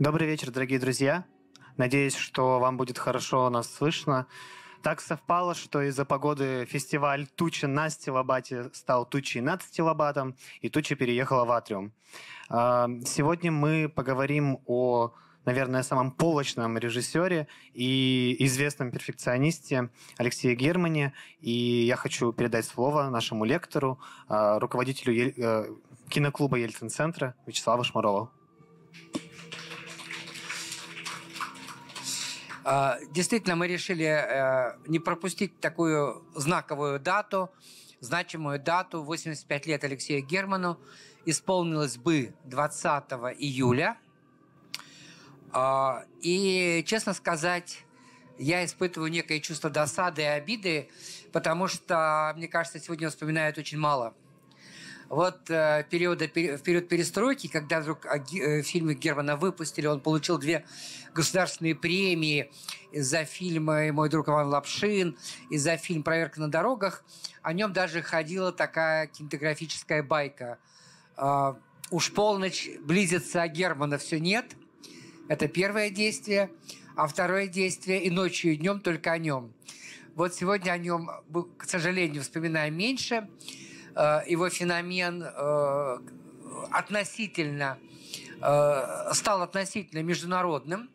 Добрый вечер, дорогие друзья. Надеюсь, что вам будет хорошо нас слышно. Так совпало, что из-за погоды фестиваль «Тучи на стилобате» стал «Тучей над стилобатом», и «Туча» переехала в атриум. Сегодня мы поговорим о, наверное, самом полочном режиссере и известном перфекционисте Алексее Германе. И я хочу передать слово нашему лектору, руководителю киноклуба Ельцин-центра Вячеславу Шмырову. Действительно, мы решили не пропустить такую знаковую дату, значимую дату. 85 лет Алексею Герману исполнилось бы 20 июля. И, честно сказать, я испытываю некое чувство досады и обиды, потому что, мне кажется, сегодня вспоминают очень мало. Вот в период перестройки, когда вдруг фильмы Германа выпустили, он получил 2 государственные премии за фильм «Мой друг Иван Лапшин» и за фильм «Проверка на дорогах». О нем даже ходила такая кинематографическая байка. «Уж полночь близится, а Германа все нет». Это первое действие. А второе действие «И ночью, и днем только о нем». Вот сегодня о нем, к сожалению, вспоминаем меньше. Его феномен стал относительно международным.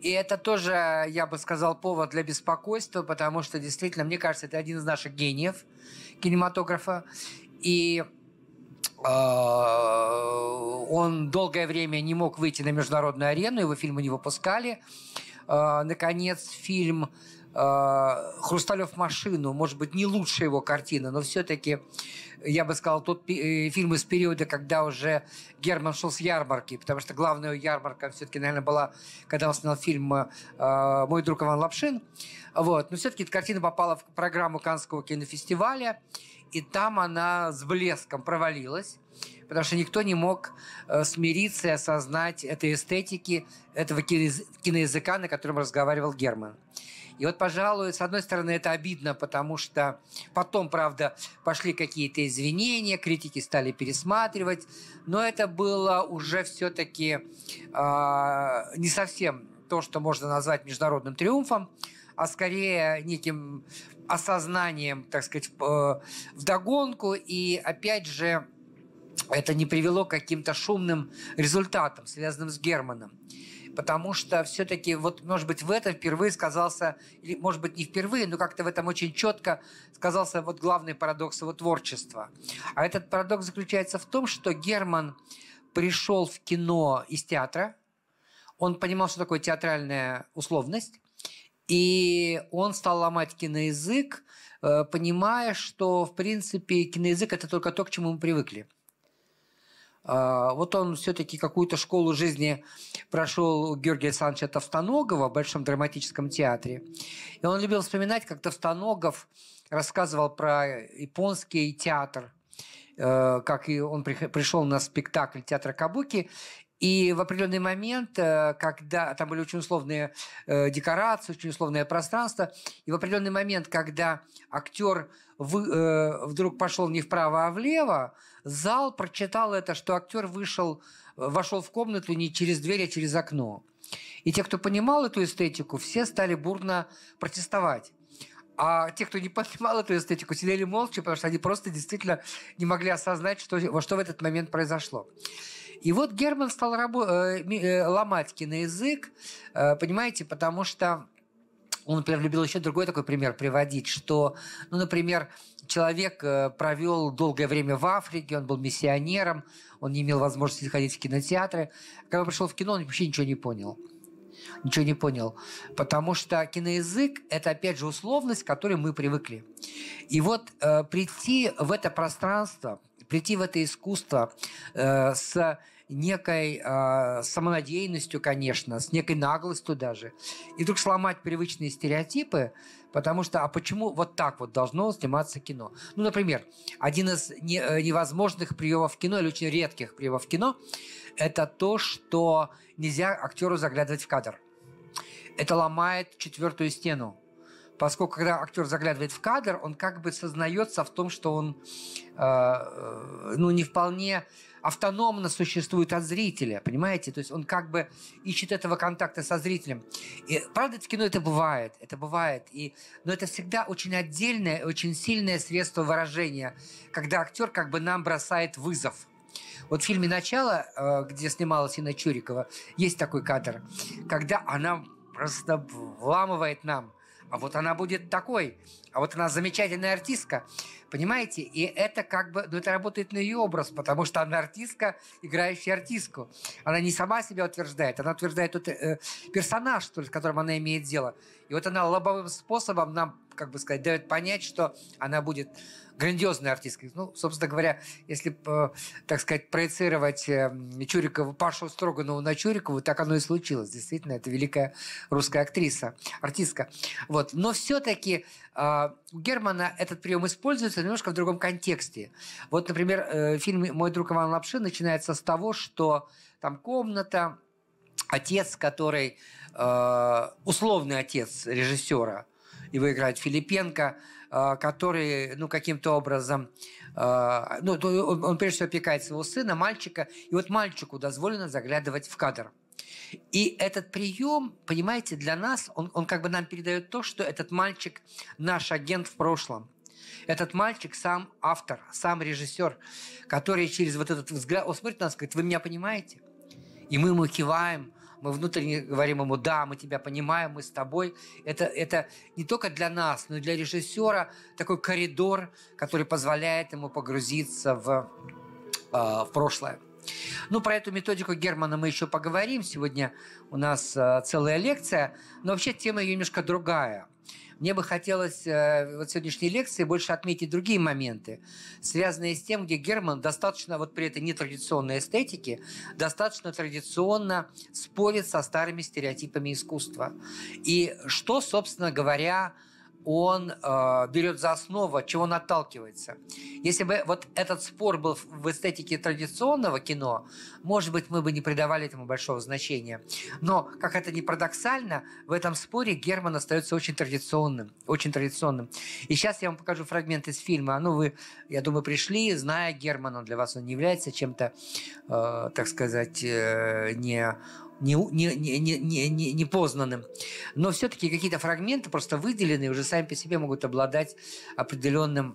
И это тоже, я бы сказал, повод для беспокойства, потому что, действительно, мне кажется, это один из наших гениев кинематографа. И он долгое время не мог выйти на международную арену, его фильмы не выпускали. Наконец, фильм «Хрусталев машину», может быть, не лучшая его картина, но все-таки, я бы сказал, тот фильм из периода, когда уже Герман шел с ярмарки, потому что главная ярмарка все-таки, наверное, была, когда он снял фильм «Мой друг Иван Лапшин». Вот. Но все-таки эта картина попала в программу Каннского кинофестиваля, и там она с блеском провалилась, потому что никто не мог смириться и осознать этой эстетики, этого киноязыка, на котором разговаривал Герман. И вот, пожалуй, с одной стороны, это обидно, потому что потом, правда, пошли какие-то извинения, критики стали пересматривать, но это было уже все-таки не совсем то, что можно назвать международным триумфом, а скорее неким осознанием, так сказать, вдогонку. И, опять же, это не привело к каким-то шумным результатам, связанным с Германом. Потому что все-таки, вот, может быть, в этом впервые сказался, или, может быть, не впервые, но как-то в этом очень четко сказался вот главный парадокс его творчества. А этот парадокс заключается в том, что Герман пришел в кино из театра, он понимал, что такое театральная условность, и он стал ломать киноязык, понимая, что, в принципе, киноязык – это только то, к чему мы привыкли. Вот он все-таки какую-то школу жизни прошел у Георгия Александровича Товстоногова в Большом драматическом театре. И он любил вспоминать, как Товстоногов рассказывал про японский театр, как он пришел на спектакль театра Кабуки. И в определенный момент, когда там были очень условные декорации, очень условное пространство, и в определенный момент, когда актер вдруг пошел не вправо, а влево, зал прочитал это, что актер вошел в комнату не через дверь, а через окно. И те, кто понимал эту эстетику, все стали бурно протестовать. А те, кто не понимал эту эстетику, сидели молча, потому что они просто действительно не могли осознать, во что в этот момент произошло. И вот Герман стал ломать киноязык, понимаете, потому что он, например, любил еще другой такой пример приводить, что, ну, например, человек провел долгое время в Африке, он был миссионером, он не имел возможности ходить в кинотеатры. Когда он пришел в кино, он вообще ничего не понял. Ничего не понял. Потому что киноязык – это, опять же, условность, к которой мы привыкли. И вот прийти в это пространство, прийти в это искусство с некой самонадеянностью, конечно, с некой наглостью даже, и вдруг сломать привычные стереотипы, потому что, а почему вот так вот должно сниматься кино? Ну, например, один из невозможных приемов кино, или очень редких приемов кино, это то, что нельзя актеру заглядывать в кадр. Это ломает 4-ю стену. Поскольку, когда актер заглядывает в кадр, он как бы сознается в том, что он ну, не вполне автономно существует от зрителя, понимаете? То есть он как бы ищет этого контакта со зрителем. И, правда, в кино это бывает, и, но это всегда очень отдельное, очень сильное средство выражения, когда актер как бы нам бросает вызов. Вот в фильме «Начало», где снималась Инна Чурикова, есть такой кадр, когда она просто вламывает нам. А вот она будет такой, а вот она замечательная артистка, понимаете? И это как бы, ну, это работает на ее образ, потому что она артистка, играющая артистку. Она не сама себя утверждает, она утверждает тот персонаж, с которым она имеет дело. И вот она лобовым способом нам, как бы сказать, дает понять, что она будет грандиозной артисткой. Ну, собственно говоря, если, так сказать, проецировать Чурикову, Пашу Строганову на Чурикову, так оно и случилось. Действительно, это великая русская актриса, артистка. Вот. Но все-таки у Германа этот прием используется немножко в другом контексте. Вот, например, фильм «Мой друг Иван Лапшин» начинается с того, что там комната, отец, который условный отец режиссера, его играет Филипенко, который, ну, каким-то образом... Ну, он, прежде всего, опекает своего сына, мальчика, и вот мальчику дозволено заглядывать в кадр. И этот прием, понимаете, для нас, он как бы нам передает то, что этот мальчик наш агент в прошлом. Этот мальчик сам автор, сам режиссер, который через вот этот взгляд... Он смотрит на нас и говорит: «Вы меня понимаете?» И мы ему киваем, мы внутренне говорим ему: «Да, мы тебя понимаем, мы с тобой». Это не только для нас, но и для режиссера такой коридор, который позволяет ему погрузиться в прошлое. Ну, про эту методику Германа мы еще поговорим. Сегодня у нас целая лекция, но вообще тема ее немножко другая. Мне бы хотелось в сегодняшней лекции больше отметить другие моменты, связанные с тем, где Герман достаточно, вот при этой нетрадиционной эстетике, достаточно традиционно спорит со старыми стереотипами искусства. И что, собственно говоря, он берет за основу, от чего он отталкивается. Если бы вот этот спор был в эстетике традиционного кино, может быть, мы бы не придавали этому большого значения. Но, как это ни парадоксально, в этом споре Герман остается очень традиционным. Очень традиционным. И сейчас я вам покажу фрагмент из фильма. Ну, вы, я думаю, пришли, зная Германа. Для вас он не является чем-то, так сказать, непознанным. Но все-таки какие-то фрагменты, просто выделенные, уже сами по себе могут обладать определенным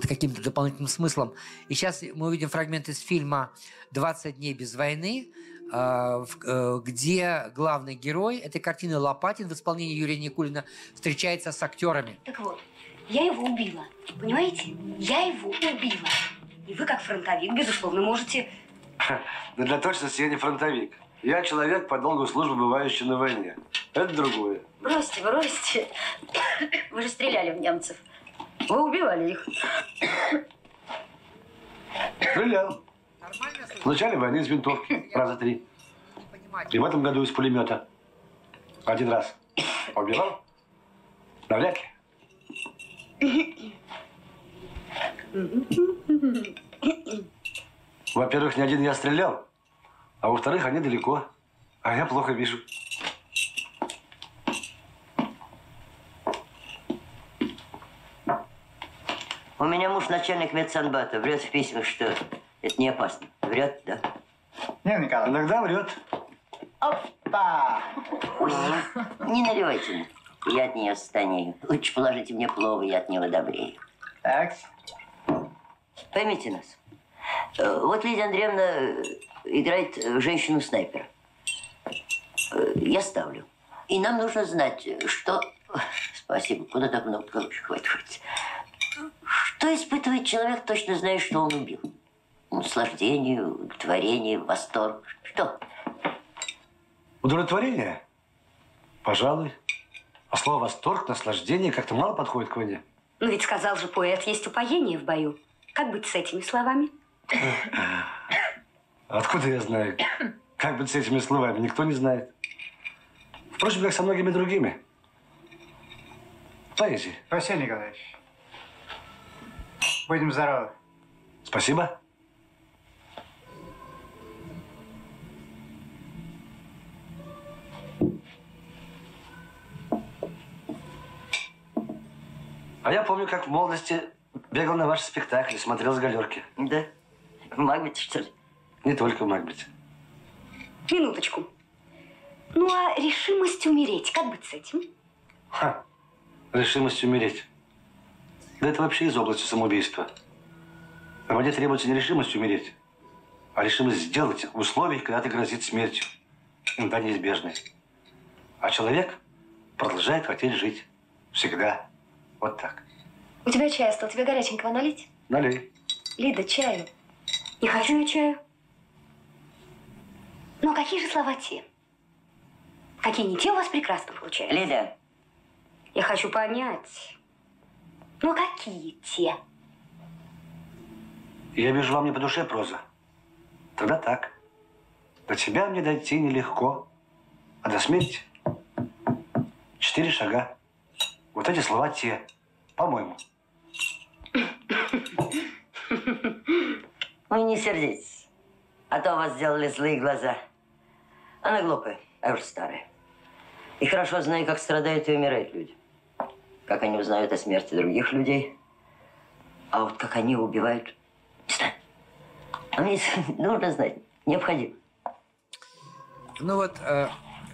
каким-то дополнительным смыслом. И сейчас мы увидим фрагмент из фильма «20 дней без войны», где главный герой этой картины, Лопатин, в исполнении Юрия Никулина, встречается с актерами. Так вот, я его убила. Понимаете? Я его убила. И вы, как фронтовик, безусловно, можете... Но для точности я не фронтовик. Я человек, по долгу службы, бывающий на войне. Это другое. Бросьте, бросьте. Вы же стреляли в немцев. Вы убивали их. Стрелял. Начали войны из винтовки. Раза три. И в этом году из пулемета. Один раз. Убивал? Навряд ли. Во-первых, не один я стрелял. А во-вторых, они далеко, а я плохо вижу. У меня муж начальник медсанбата. Врет в письмах, что это не опасно. Врет, да? Нет, Николай. Иногда врет. Опа! Ой, не наливайте мне. Я от нее станею. Лучше положите мне плова, я от него добрею. Так. Поймите нас. Вот Лидия Андреевна играет женщину-снайпера. Я ставлю. И нам нужно знать, что... Спасибо, куда так много колышек, хватит. Что испытывает человек, точно зная, что он убил? Наслаждение, удовлетворение, восторг. Что? Удовлетворение? Пожалуй. А слово «восторг», «наслаждение» как-то мало подходит к войне. Ну ведь сказал же поэт, есть упоение в бою. Как быть с этими словами? Откуда я знаю? Как быть с этими словами? Никто не знает. Впрочем, как со многими другими. Поэзия. Спасибо, Николаевич. Будем здоровы. Спасибо. А я помню, как в молодости бегал на ваши спектакли, смотрел с галерки. Да? В «Магните», что ли? Не только в Макбете. Минуточку. Ну а решимость умереть, как быть с этим? Ха, решимость умереть. Да это вообще из области самоубийства. А мне требуется не решимость умереть, а решимость сделать в условиях, когда ты грозит смертью. Иногда неизбежной. А человек продолжает хотеть жить. Всегда. Вот так. У тебя чай остыл. Тебе горяченького налить? Налей. Лида, чаю. Не хочу я чаю. Ну, а какие же слова те? Какие не те у вас прекрасно получаются? Лида. Я хочу понять. Ну, а какие те? Я вижу, вам не по душе проза. Тогда так. До тебя мне дойти нелегко, а до смерти 4 шага. Вот эти слова те, по-моему. Вы не сердитесь, а то у вас сделали злые глаза. Она глупая, а уж старая. И хорошо знаю, как страдают и умирают люди. Как они узнают о смерти других людей. А вот как они убивают, не знаю. А мне нужно знать, необходимо. Ну вот,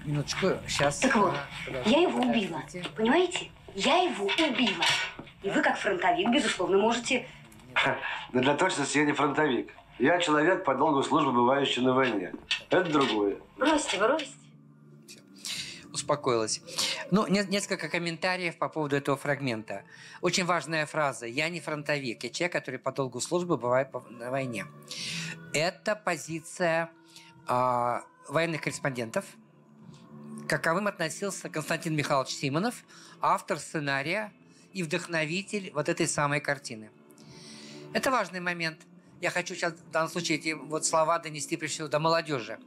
минуточку, сейчас. Так вот, я его убила, понимаете? Я его убила. И вы, как фронтовик, безусловно, можете… Да для точности я не фронтовик. Я человек по долгу службы, бывающий на войне. Это другое. Бросьте, бросьте. Успокоилась. Ну, несколько комментариев по поводу этого фрагмента. Очень важная фраза. Я не фронтовик. Я человек, который по долгу службы бывает на войне. Это позиция военных корреспондентов. Каковым относился Константин Михайлович Симонов, автор сценария и вдохновитель вот этой самой картины. Это важный момент. Я хочу сейчас в данном случае эти вот слова донести прежде всего до молодежи.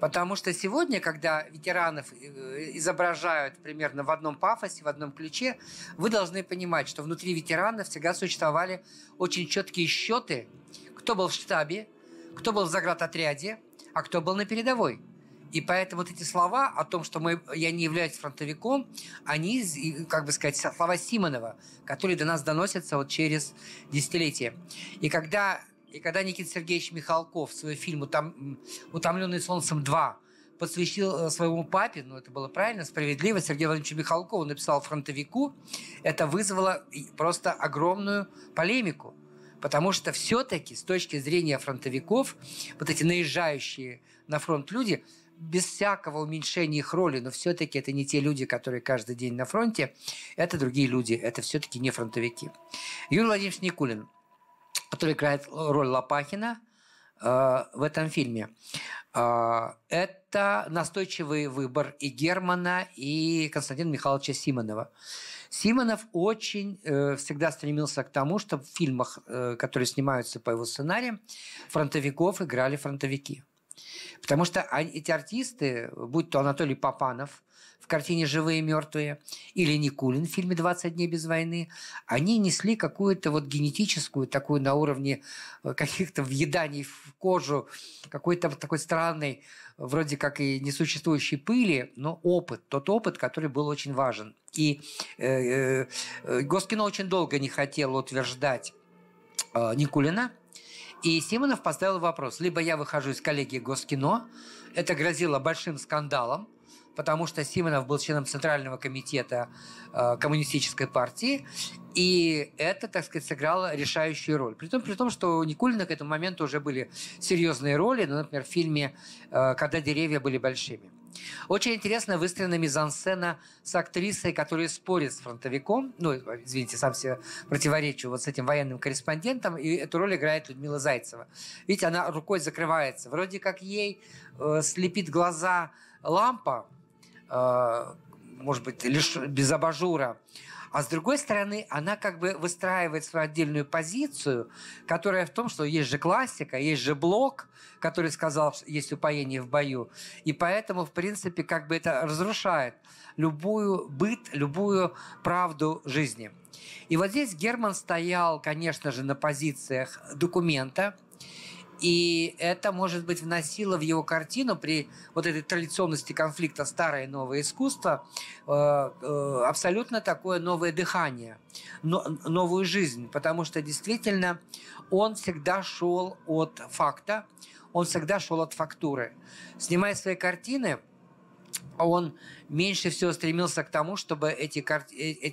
Потому что сегодня, когда ветеранов изображают примерно в одном пафосе, в одном ключе, вы должны понимать, что внутри ветеранов всегда существовали очень четкие счеты, кто был в штабе, кто был в заградотряде, а кто был на передовой. И поэтому вот эти слова о том, что я не являюсь фронтовиком, они, как бы сказать, слова Симонова, которые до нас доносятся вот через десятилетия. И когда Никита Сергеевич Михалков в своем фильме «Утомленный солнцем 2» посвящил своему папе, ну это было правильно, справедливо, Сергею Владимировичу Михалкову, написал фронтовику, это вызвало просто огромную полемику. Потому что все-таки с точки зрения фронтовиков, вот эти наезжающие на фронт люди, без всякого уменьшения их роли, но все-таки это не те люди, которые каждый день на фронте, это другие люди, это все-таки не фронтовики. Юрий Владимирович Никулин, который играет роль Лопахина в этом фильме, это настойчивый выбор и Германа, и Константина Михайловича Симонова. Симонов очень всегда стремился к тому, чтобы в фильмах, которые снимаются по его сценариям, фронтовиков играли фронтовики. Потому что эти артисты, будь то Анатолий Папанов в картине «Живые и мертвые» или Никулин в фильме «20 дней без войны», они несли какую-то вот генетическую, такую на уровне каких-то въеданий в кожу, какой-то такой странной, вроде как и несуществующей пыли, но опыт, тот опыт, который был очень важен. И Госкино очень долго не хотел утверждать Никулина, и Симонов поставил вопрос. Либо я выхожу из коллегии Госкино, это грозило большим скандалом, потому что Симонов был членом Центрального комитета Коммунистической партии, и это, так сказать, сыграло решающую роль. При том, что у Никулина к этому моменту уже были серьезные роли, ну, например, в фильме «Когда деревья были большими». Очень интересно выстроена мизансцена с актрисой, которая спорит с фронтовиком. Ну, извините, сам себе противоречу вот с этим военным корреспондентом. И эту роль играет Людмила Зайцева. Видите, она рукой закрывается. Вроде как ей слепит глаза лампа, может быть, лишь без абажура. А с другой стороны, она как бы выстраивает свою отдельную позицию, которая в том, что есть же классика, есть же Блок, который сказал, что есть упоение в бою. И поэтому, в принципе, как бы это разрушает любую быт, любую правду жизни. И вот здесь Герман стоял, конечно же, на позициях документа И это, может быть, вносило в его картину при вот этой традиционности конфликта старое и новое искусство абсолютно такое новое дыхание, новую жизнь. Потому что действительно он всегда шел от факта, он всегда шел от фактуры. Снимая свои картины, он меньше всего стремился к тому, чтобы эти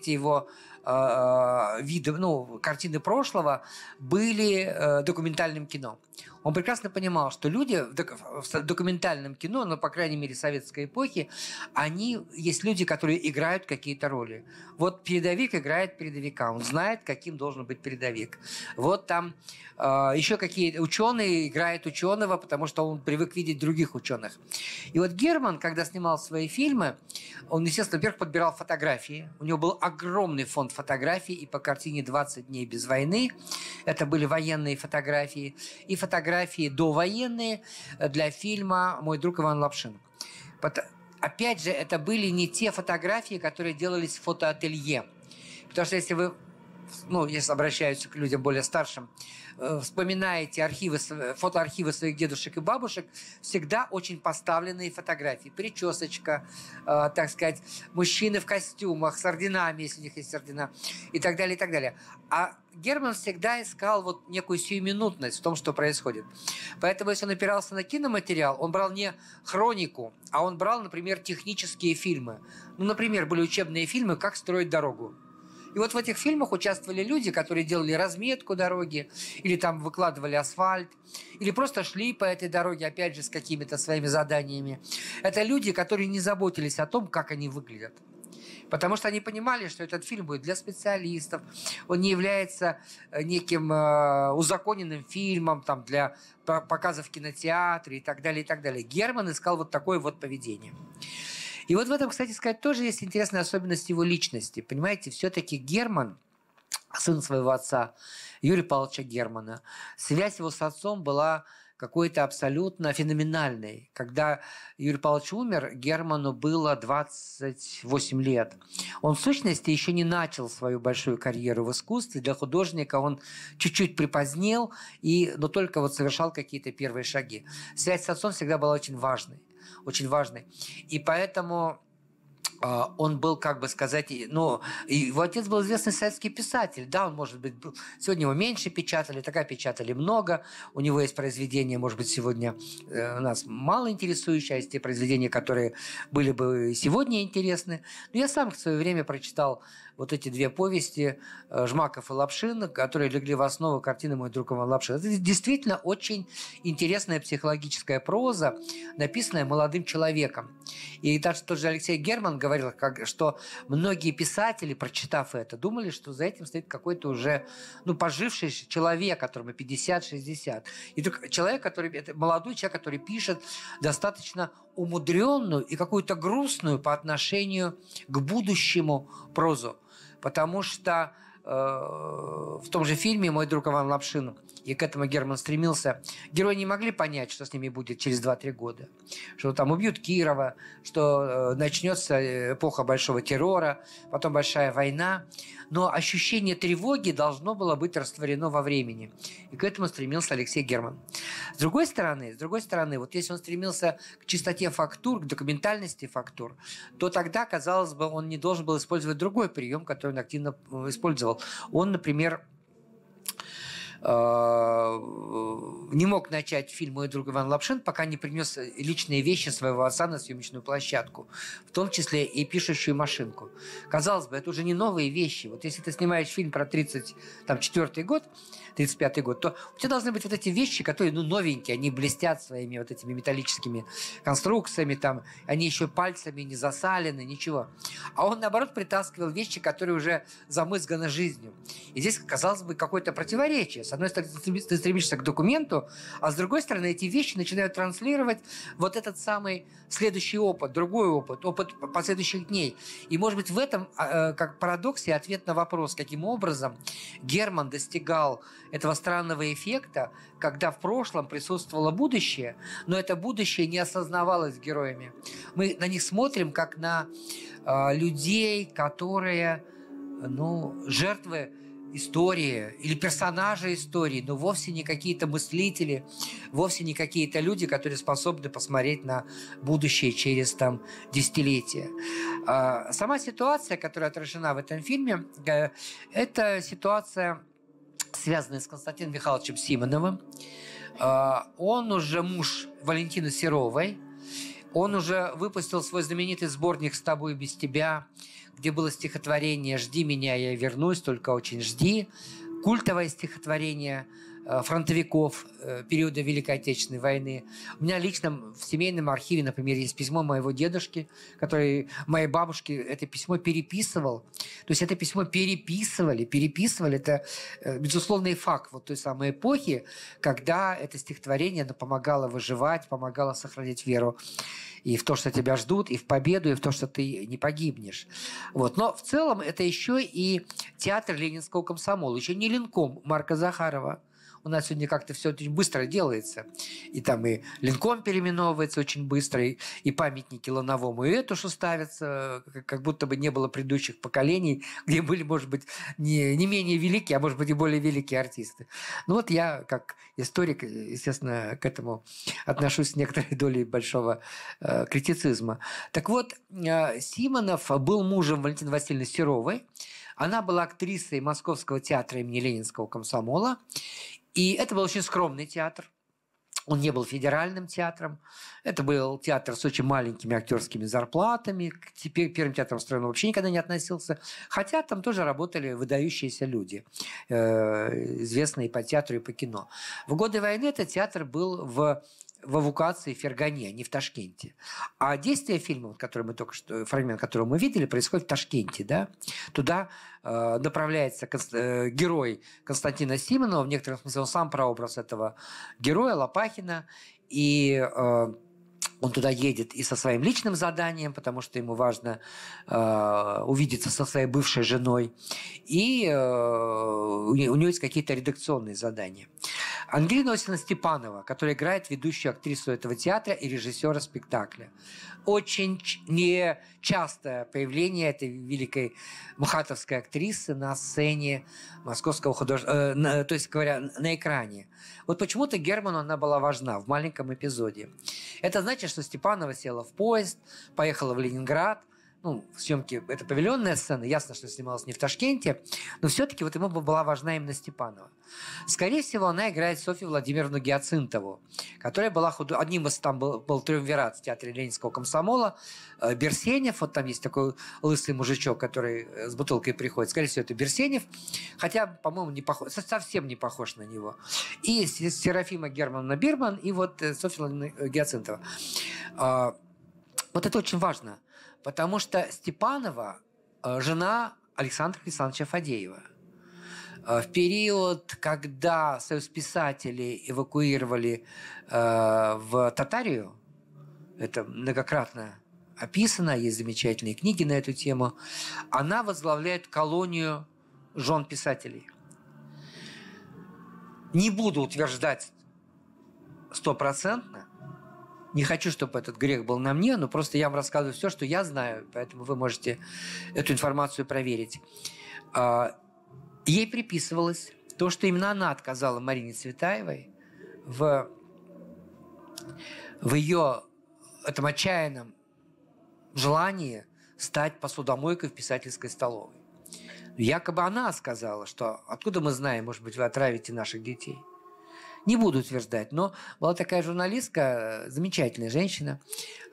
его виды, ну, картины прошлого были документальным кино. Он прекрасно понимал, что люди в документальном кино, ну, по крайней мере, советской эпохи, они есть люди, которые играют какие-то роли. Вот передовик играет передовика, он знает, каким должен быть передовик. Вот там еще какие-то ученые играют ученого, потому что он привык видеть других ученых. И вот Герман, когда снимал свои фильмы, он, естественно, во-первых, подбирал фотографии. У него был огромный фонд фотографий, и по картине «20 дней без войны» это были военные фотографии, и фотографии довоенные для фильма «Мой друг Иван Лапшин». Опять же, это были не те фотографии, которые делались в фотоателье. Потому что если вы, ну, я обращаюсь к людям более старшим, вспоминаете архивы, фотоархивы своих дедушек и бабушек, всегда очень поставленные фотографии. Причесочка, так сказать, мужчины в костюмах, с орденами, если у них есть ордена, и так далее, и так далее. А Герман всегда искал вот некую сиюминутность в том, что происходит. Поэтому, если он опирался на киноматериал, он брал не хронику, а он брал, например, технические фильмы. Ну, например, были учебные фильмы «Как строить дорогу». И вот в этих фильмах участвовали люди, которые делали разметку дороги, или там выкладывали асфальт, или просто шли по этой дороге, опять же, с какими-то своими заданиями. Это люди, которые не заботились о том, как они выглядят. Потому что они понимали, что этот фильм будет для специалистов, он не является неким узаконенным фильмом там, для показа в кинотеатре и так далее, и так далее. Герман искал вот такое вот поведение. И вот в этом, кстати сказать, тоже есть интересная особенность его личности. Понимаете, все-таки Герман, сын своего отца, Юрия Павловича Германа, связь его с отцом была какой-то абсолютно феноменальной. Когда Юрий Павлович умер, Герману было 28 лет. Он, в сущности, еще не начал свою большую карьеру в искусстве. Для художника он чуть-чуть припозднел, но только вот совершал какие-то первые шаги. Связь с отцом всегда была очень важной. Очень важный. И поэтому он был, как бы сказать, ну, его отец был известный советский писатель. Да, он, может быть, был... Сегодня его меньше печатали, тогда печатали много. У него есть произведения, может быть, сегодня нас мало интересующие, а есть те произведения, которые были бы сегодня интересны. Но я сам в свое время прочитал вот эти две повести «Жмаков» и «Лапшин», которые легли в основу картины «Мой друг Иван Лапшин». Это действительно очень интересная психологическая проза, написанная молодым человеком. И даже тот же Алексей Герман говорил, что многие писатели, прочитав это, думали, что за этим стоит какой-то уже, ну, поживший человек, которому 50-60. И только человек, это молодой человек, который пишет достаточно умудренную и какую-то грустную по отношению к будущему прозу. Потому что в том же фильме «Мой друг Иван Лапшин», и к этому Герман стремился, герои не могли понять, что с ними будет через 2-3 года. Что там убьют Кирова, что начнется эпоха большого террора, потом большая война. Но ощущение тревоги должно было быть растворено во времени. И к этому стремился Алексей Герман. С другой стороны, вот если он стремился к чистоте фактур, к документальности фактур, то тогда, казалось бы, он не должен был использовать другой прием, который он активно использовал. Он, например, не мог начать фильм «Мой друг Иван Лапшин», пока не принес личные вещи своего отца на съемочную площадку, в том числе и пишущую машинку. Казалось бы, это уже не новые вещи. Вот если ты снимаешь фильм про 34-й год, 35-й год, то у тебя должны быть вот эти вещи, которые, ну, новенькие, они блестят своими вот этими металлическими конструкциями, там, они еще пальцами не засалены, ничего. А он, наоборот, притаскивал вещи, которые уже замызганы жизнью. И здесь, казалось бы, какое-то противоречие. С одной стороны, ты стремишься к документу, а с другой стороны, эти вещи начинают транслировать вот этот самый следующий опыт, другой опыт, опыт последующих дней. И, может быть, в этом, как парадоксе, ответ на вопрос, каким образом Герман достигал этого странного эффекта, когда в прошлом присутствовало будущее, но это будущее не осознавалось героями. Мы на них смотрим, как на людей, которые, ну, жертвы истории или персонажи истории, но вовсе не какие-то мыслители, вовсе не какие-то люди, которые способны посмотреть на будущее через там десятилетия. Сама ситуация, которая отражена в этом фильме, это ситуация, связанная с Константином Михайловичем Симоновым. Он уже муж Валентины Серовой. Он уже выпустил свой знаменитый сборник «С тобой и без тебя», где было стихотворение «Жди меня, я вернусь, только очень жди». Культовое стихотворение фронтовиков периода Великой Отечественной войны. У меня лично в семейном архиве, например, есть письмо моего дедушки, который моей бабушке это письмо переписывал. То есть это письмо переписывали. Это безусловный факт вот той самой эпохи, когда это стихотворение, оно помогало выживать, помогало сохранить веру и в то, что тебя ждут, и в победу, и в то, что ты не погибнешь. Вот. Но в целом это еще и театр ленинского комсомола, еще не линком Марка Захарова. У нас сегодня как-то все очень быстро делается. И там и линком переименовывается очень быстро, и памятники Лановому и Этушу ставятся, как будто бы не было предыдущих поколений, где были, может быть, не менее великие, а может быть, и более великие артисты. Ну вот я, как историк, естественно, к этому отношусь с некоторой долей большого критицизма. Так вот, Симонов был мужем Валентины Васильевны Серовой. Она была актрисой Московского театра имени Ленинского комсомола. И это был очень скромный театр. Он не был федеральным театром. Это был театр с очень маленькими актерскими зарплатами. К первым театрам страны вообще никогда не относился. Хотя там тоже работали выдающиеся люди, известные по театру и по кино. В годы войны этот театр был в эвакуации в Фергане, а не в Ташкенте. А действие фильма, фрагмент которого мы видели, происходит в Ташкенте. Да? Туда направляется герой Константина Симонова, в некотором смысле он сам прообраз этого героя, Лопахина, и он туда едет и со своим личным заданием, потому что ему важно увидеться со своей бывшей женой, и у него есть какие-то редакционные задания. Ангелина Носина-Степанова, которая играет ведущую актрису этого театра и режиссера спектакля. Очень нечастое появление этой великой мухатовской актрисы на сцене московского художественного, то есть, говоря, на экране. Вот почему-то Герману она была важна в маленьком эпизоде. Это значит, что Степанова села в поезд, поехала в Ленинград. Ну, съемки – это павильонная сцена, ясно, что снималась не в Ташкенте, но все-таки вот ему была важна именно Степанова. Скорее всего, она играет Софью Владимировну Гиацинтову, которая была одним из, там был триумвират в театре Ленинского комсомола, Берсенев, вот там есть такой лысый мужичок, который с бутылкой приходит, скорее всего, это Берсенев, хотя, по-моему, совсем не похож на него. И Серафима Германовна Бирман, и вот Софья Владимировна Гиацинтова. Вот это очень важно. Потому что Степанова – жена Александра Александровича Фадеева. В период, когда союз писателей эвакуировали в Татарию, это многократно описано, есть замечательные книги на эту тему, она возглавляет колонию жен писателей. Не буду утверждать стопроцентно, не хочу, чтобы этот грех был на мне, но просто я вам рассказываю все, что я знаю, поэтому вы можете эту информацию проверить. Ей приписывалось то, что именно она отказала Марине Цветаевой в ее этом отчаянном желании стать посудомойкой в писательской столовой. Якобы она сказала, что откуда мы знаем, может быть, вы отравите наших детей. Не буду утверждать, но была такая журналистка, замечательная женщина,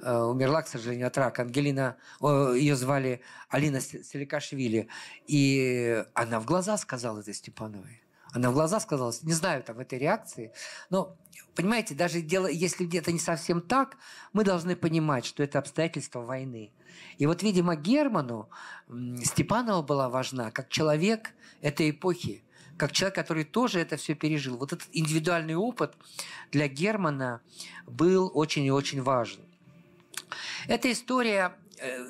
умерла, к сожалению, от рака. Ангелина, ее звали Алина Селикашвили, и она в глаза сказала это Степановой. Она в глаза сказала, не знаю там этой реакции, но, понимаете, даже дело, если где-то не совсем так, мы должны понимать, что это обстоятельства войны. И вот, видимо, Герману Степанова была важна как человек этой эпохи, как человек, который тоже это все пережил. Вот этот индивидуальный опыт для Германа был очень и очень важен. Эта история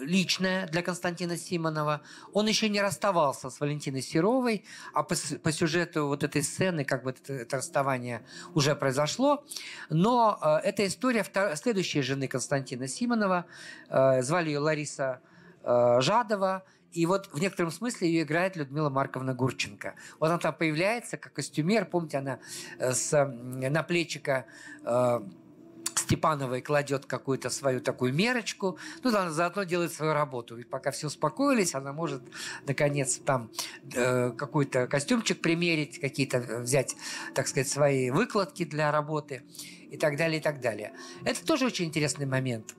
личная для Константина Симонова. Он еще не расставался с Валентиной Серовой, а по сюжету вот этой сцены, как бы это расставание уже произошло. Но эта история следующей жены Константина Симонова, звали ее Лариса Жадова, И вот в некотором смысле ее играет Людмила Марковна Гурченко. Вот она там появляется как костюмер. Помните, она на плечика Степановой кладет какую-то свою такую мерочку. Ну, она заодно делает свою работу. И пока все успокоились, она может, наконец, там какой-то костюмчик примерить, какие-то взять, так сказать, свои выкладки для работы и так далее, и так далее. Это тоже очень интересный момент.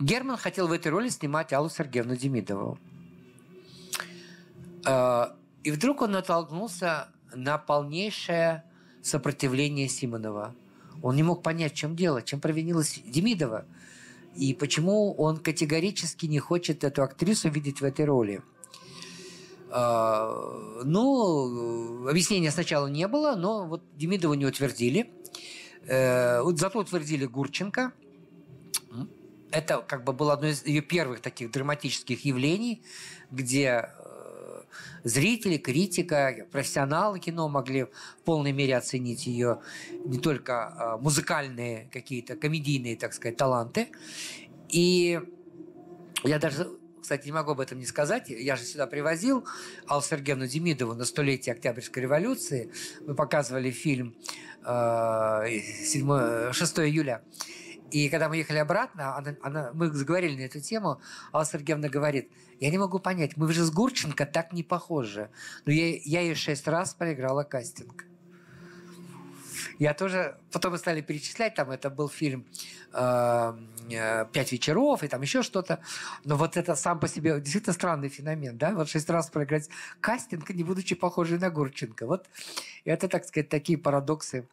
Герман хотел в этой роли снимать Аллу Сергеевну Демидову. И вдруг он натолкнулся на полнейшее сопротивление Симонова. Он не мог понять, в чем дело, чем провинилась Демидова, и почему он категорически не хочет эту актрису видеть в этой роли. Ну, объяснения сначала не было, но вот Демидову не утвердили. Зато утвердили Гурченко. Это как бы было одно из ее первых таких драматических явлений, где зрители, критика, профессионалы кино могли в полной мере оценить ее не только музыкальные какие-то комедийные, так сказать, таланты. И я даже, кстати, не могу об этом не сказать. Я же сюда привозил Аллу Сергеевну Демидову на 100-летие Октябрьской революции. Мы показывали фильм «6 июля». И когда мы ехали обратно, мы заговорили на эту тему, Алла Сергеевна говорит: я не могу понять, мы же с Гурченко так не похожи. Но я ей 6 раз проиграла кастинг. Я тоже... Потом мы стали перечислять, там это был фильм «Пять вечеров» и там еще что-то. Но вот это сам по себе действительно странный феномен, да? Вот 6 раз проиграть кастинг, не будучи похожей на Гурченко. Вот это, так сказать, такие парадоксы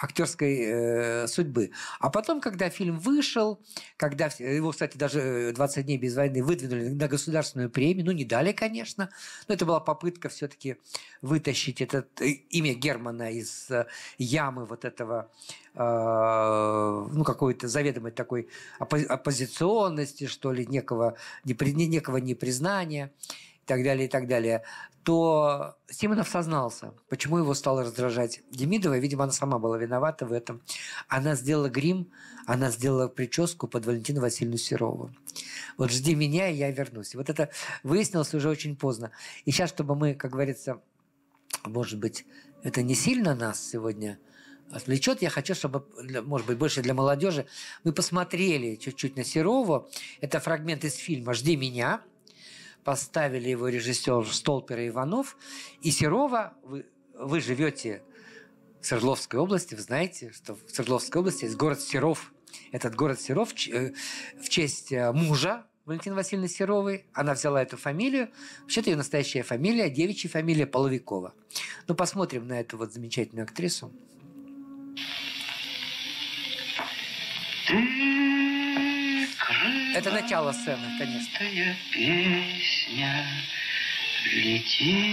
актерской судьбы. А потом, когда фильм вышел, когда его, кстати, даже «20 дней без войны» выдвинули на государственную премию, ну, не дали, конечно, но это была попытка все-таки вытащить имя Германа из ямы вот этого, ну, какой-то заведомой такой оппозиционности, что ли, некого непризнания и так далее, и так далее. То Симонов сознался, почему его стало раздражать Демидова. Видимо, она сама была виновата в этом. Она сделала грим, она сделала прическу под Валентину Васильевну Серову. Вот «Жди меня, и я вернусь». Вот это выяснилось уже очень поздно. И сейчас, чтобы мы, как говорится, может быть, это не сильно нас сегодня отвлечет, я хочу, чтобы, может быть, больше для молодежи, мы посмотрели чуть-чуть на Серову. Это фрагмент из фильма «Жди меня». Поставили его режиссер Столпер и Иванов. И Серова, вы живете в Свердловской области, вы знаете, что в Свердловской области есть город Серов. Этот город Серов в честь мужа Валентины Васильевны Серовой. Она взяла эту фамилию. Вообще-то ее настоящая фамилия, девичья фамилия Половикова. Ну, посмотрим на эту вот замечательную актрису. Это начало сцены, конечно. Песня летит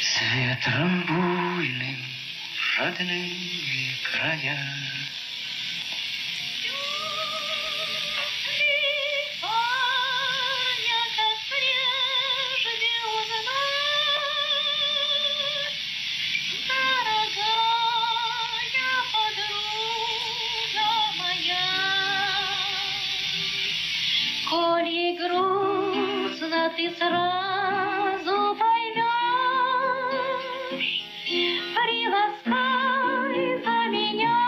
с ветром буйным в родные края. Ты сразу поймешь, приласкай за меня,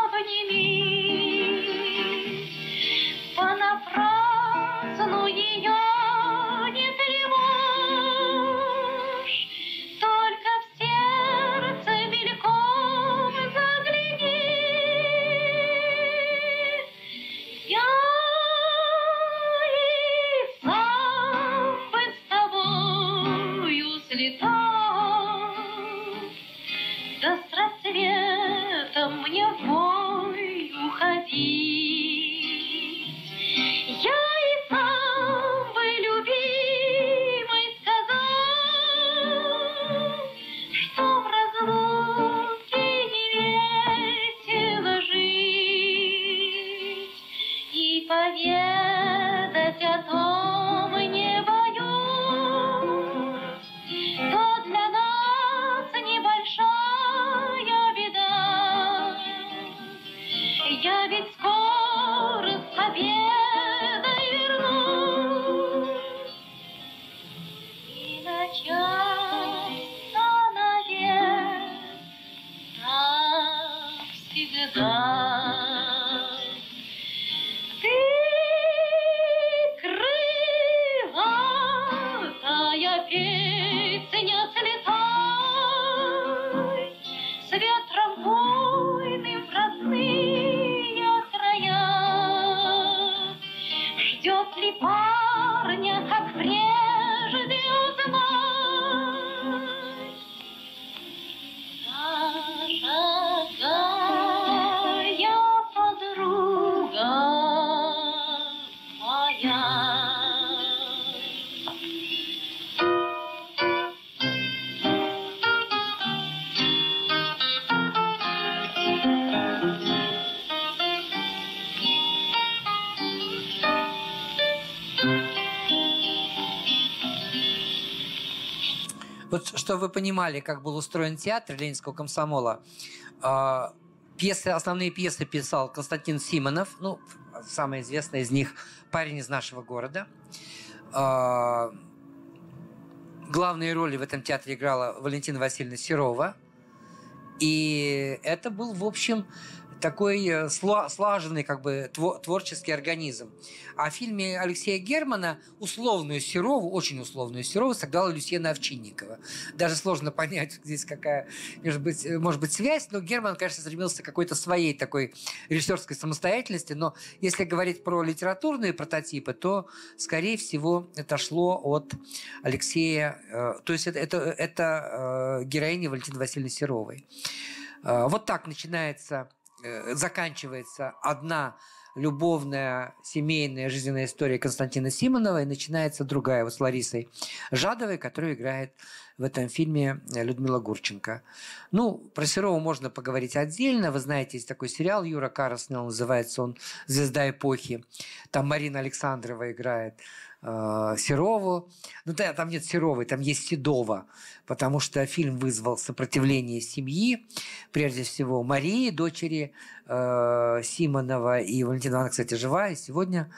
обними, понапрасну ее не тревожь, только в сердце мельком загляни. Я всегда. Ты крылатая песня, слетай с ветром войны в родные края. Ждет ли парня, как прежде, узнать? Дорогая подруга моя. Вот чтобы вы понимали, как был устроен театр Ленинского комсомола. Пьесы, основные пьесы писал Константин Симонов, ну, самый известный из них «Парень из нашего города». Главные роли в этом театре играла Валентина Васильевна Серова. И это был, в общем, такой слаженный, как бы, творческий организм. А в фильме Алексея Германа условную Серову, очень условную Серову, сыграла Люсьена Овчинникова. Даже сложно понять здесь, какая может быть связь, но Герман, конечно, стремился к какой-то своей такой режиссерской самостоятельности, но если говорить про литературные прототипы, то, скорее всего, это шло от Алексея, то есть это героиня Валентины Васильевны Серовой. Вот так начинается... заканчивается одна любовная семейная жизненная история Константина Симонова, и начинается другая, вот с Ларисой Жадовой, которую играет в этом фильме Людмила Гурченко. Ну, про Серову можно поговорить отдельно. Вы знаете, есть такой сериал Юра Кара снял, называется он «Звезда эпохи». Там Марина Александрова играет Серову. Ну, да, там нет Серовой, там есть Седова, потому что фильм вызвал сопротивление семьи, прежде всего Марии, дочери Симонова, и Валентина Ивановна, кстати, жива, и сегодня,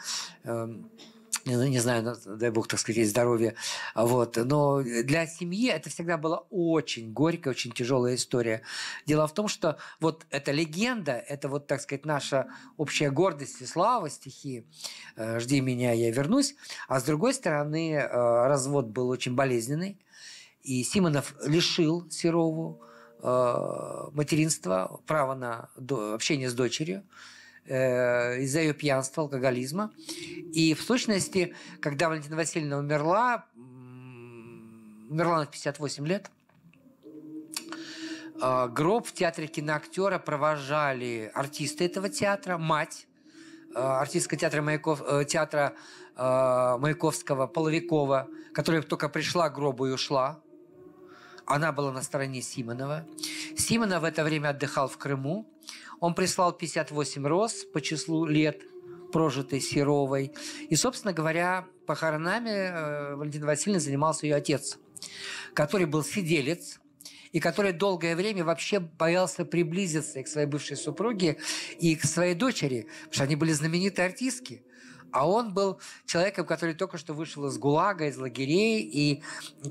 не знаю, но, дай бог, так сказать, ей здоровье. Вот. Но для семьи это всегда была очень горькая, очень тяжелая история. Дело в том, что вот эта легенда, это вот, так сказать, наша общая гордость и слава, стихи «Жди меня, я вернусь». А с другой стороны, развод был очень болезненный. И Симонов лишил Серову материнства, права на общение с дочерью из-за ее пьянства, алкоголизма. И в сущности, когда Валентина Васильевна умерла на 58 лет, гроб в театре киноактера провожали артисты этого театра, мать артистка театра Маяковского, Половикова, которая только пришла к гробу и ушла. Она была на стороне Симонова. Симонов в это время отдыхал в Крыму. Он прислал 58 роз по числу лет, прожитой Серовой. И, собственно говоря, похоронами Валентина Васильевна занимался ее отец, который был сиделец и который долгое время вообще боялся приблизиться и к своей бывшей супруге, и к своей дочери, потому что они были знаменитые артистки. А он был человеком, который только что вышел из ГУЛАГа, из лагерей. И,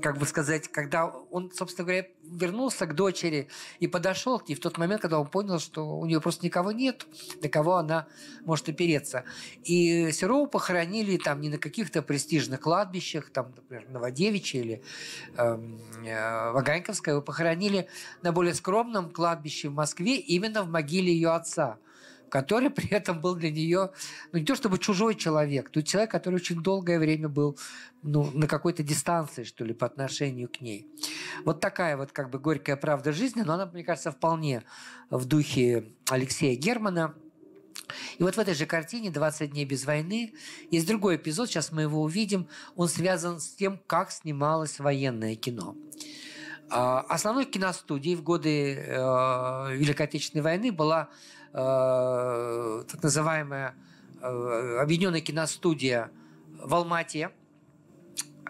как бы сказать, когда он, собственно говоря, вернулся к дочери и подошел к ней в тот момент, когда он понял, что у нее просто никого нет, до кого она может опереться. И Серову похоронили там не на каких-то престижных кладбищах, там, например, Новодевичье или Ваганьковское, его похоронили на более скромном кладбище в Москве, именно в могиле ее отца, который при этом был для нее, ну, не то чтобы чужой человек, но человек, который очень долгое время был, ну, на какой-то дистанции, что ли, по отношению к ней. Вот такая вот, как бы, горькая правда жизни, но она, мне кажется, вполне в духе Алексея Германа. И вот в этой же картине «20 дней без войны» есть другой эпизод, сейчас мы его увидим, он связан с тем, как снималось военное кино. Основной киностудией в годы Великой Отечественной войны была так называемая объединенная киностудия в Алма-Ате.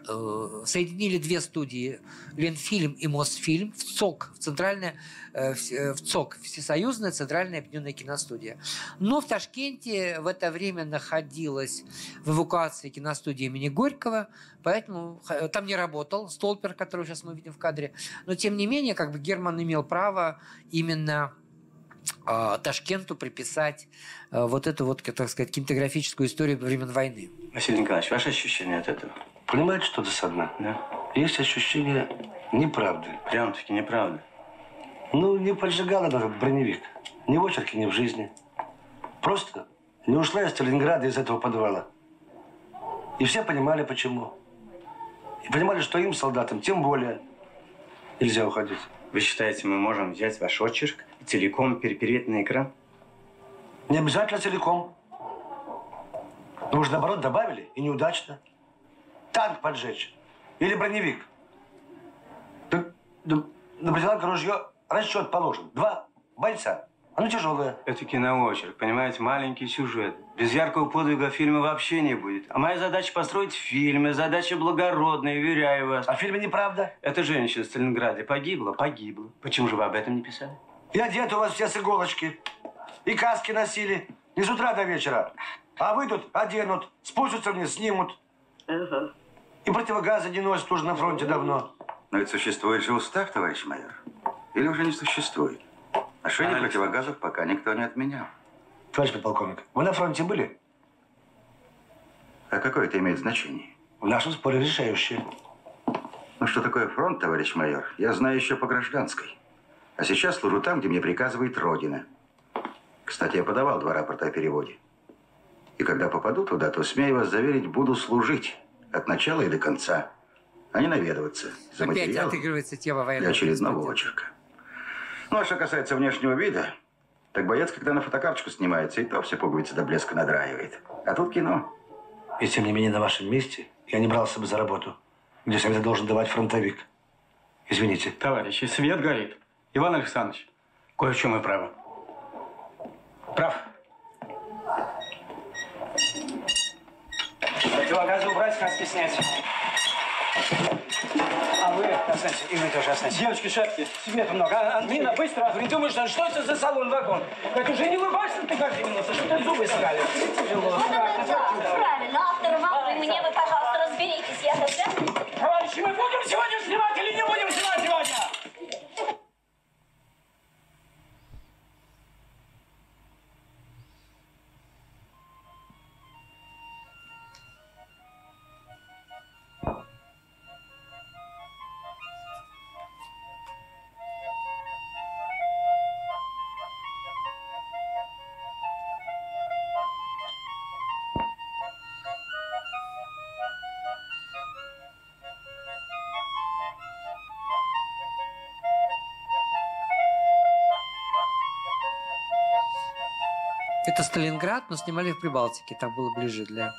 Соединили две студии, Ленфильм и Мосфильм, в ЦОК, Всесоюзная Центральная Объединенная Киностудия. Но в Ташкенте в это время находилась в эвакуации киностудии имени Горького, поэтому там не работал Столпер, которого сейчас мы видим в кадре. Но, тем не менее, как бы Герман имел право именно Ташкенту приписать вот эту вот, так сказать, кинематографическую историю времен войны. Василий Николаевич, ваши ощущения от этого? Понимаете, что-то со дна, да? Есть ощущение неправды, прям-таки неправды. Ну, не поджигала даже броневик, ни в очерке, ни в жизни. Просто не ушла из Сталинграда, из этого подвала. И все понимали, почему. И понимали, что им, солдатам, тем более нельзя уходить. Вы считаете, мы можем взять ваш очерк и целиком перепереть на экран? Не обязательно целиком. Но уж наоборот добавили, и неудачно. Танк поджечь или броневик. На притянку ружье расчет положен. 2 бойца. Оно тяжелое. Это киноочерк, понимаете, маленький сюжет. Без яркого подвига фильма вообще не будет. А моя задача построить фильмы, задача благородная, уверяю вас. А в фильме неправда? Эта женщина в Сталинграде погибла? Погибла. Почему же вы об этом не писали? И одеты у вас все с иголочки. И каски носили. Не с утра до вечера. А вы тут оденут, спустятся вниз, снимут. И противогазы не носят уже на фронте давно. Но ведь существует же устав, товарищ майор. Или уже не существует? А что не противогазов пока никто не отменял. Товарищ подполковник, вы на фронте были? А какое это имеет значение? В нашем споре решающее. Ну, что такое фронт, товарищ майор, я знаю еще по гражданской. А сейчас служу там, где мне приказывает Родина. Кстати, я подавал 2 рапорта о переводе. И когда попаду туда, то, смею вас заверить, буду служить от начала и до конца, а не наведываться за материал для очередного очерка. Ну, а что касается внешнего вида, так боец, когда на фотокарточку снимается, и то все пуговицы до блеска надраивает. А тут кино. И тем не менее, на вашем месте я не брался бы за работу, где совет должен давать фронтовик. Извините. Товарищи, свет горит. Иван Александрович, кое в чем мы правы. Прав. Противогазы убрать, каски снять. А вы, останьтесь, и вы тоже останьтесь. Девочки, шапки, света много. Нина, быстро, придумаешь, что это за салон-вагон? Говорит, уже не улыбайся ты как минута, что ты зубы искали. Вот это да, правильно. Автор, мамы, мне вы, пожалуйста, разберитесь. Я тогда... Товарищи, мы будем сегодня снимать или не будем снимать сегодня? Это Сталинград, но снимали в Прибалтике. Так было ближе для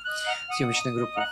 съемочной группы.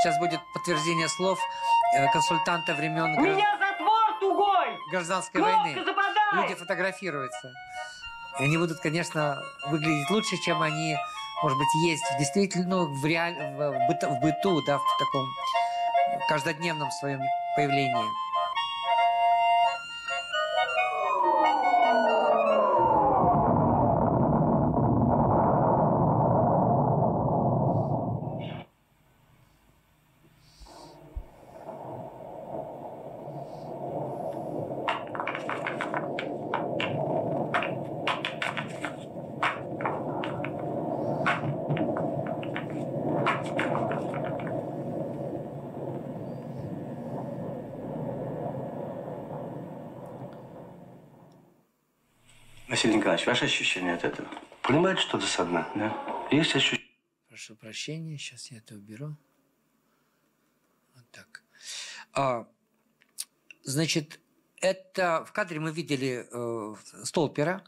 Сейчас будет подтверждение слов консультанта времен гражданской войны. Люди фотографируются. И они будут, конечно, выглядеть лучше, чем они, может быть, есть. Действительно, в быту, да, в таком каждодневном своем появлении. Ваши ощущения от этого? Понимаете, что-то со дна, да? Есть ощущение. Прошу прощения, сейчас я это уберу. Вот так. Значит, это в кадре мы видели Столпера.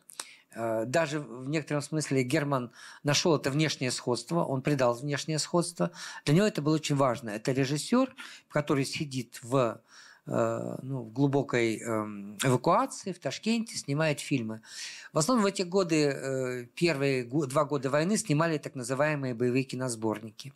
Даже в некотором смысле Герман нашел это внешнее сходство, он придал внешнее сходство. Для него это было очень важно. Это режиссер, который сидит в в глубокой эвакуации в Ташкенте, снимает фильмы. В основном в эти годы, первые 2 года войны, снимали так называемые боевые киносборники.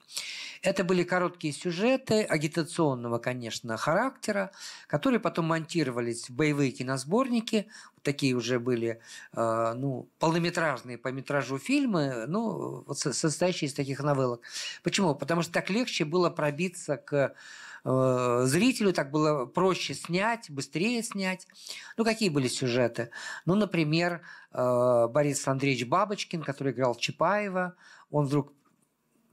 Это были короткие сюжеты агитационного, конечно, характера, которые потом монтировались в боевые киносборники. Такие уже были полнометражные по метражу фильмы, состоящие из таких новеллок. Почему? Потому что так легче было пробиться к зрителю, так было проще снять, быстрее снять. Какие были сюжеты? Например, Борис Андреевич Бабочкин, который играл Чапаева, он вдруг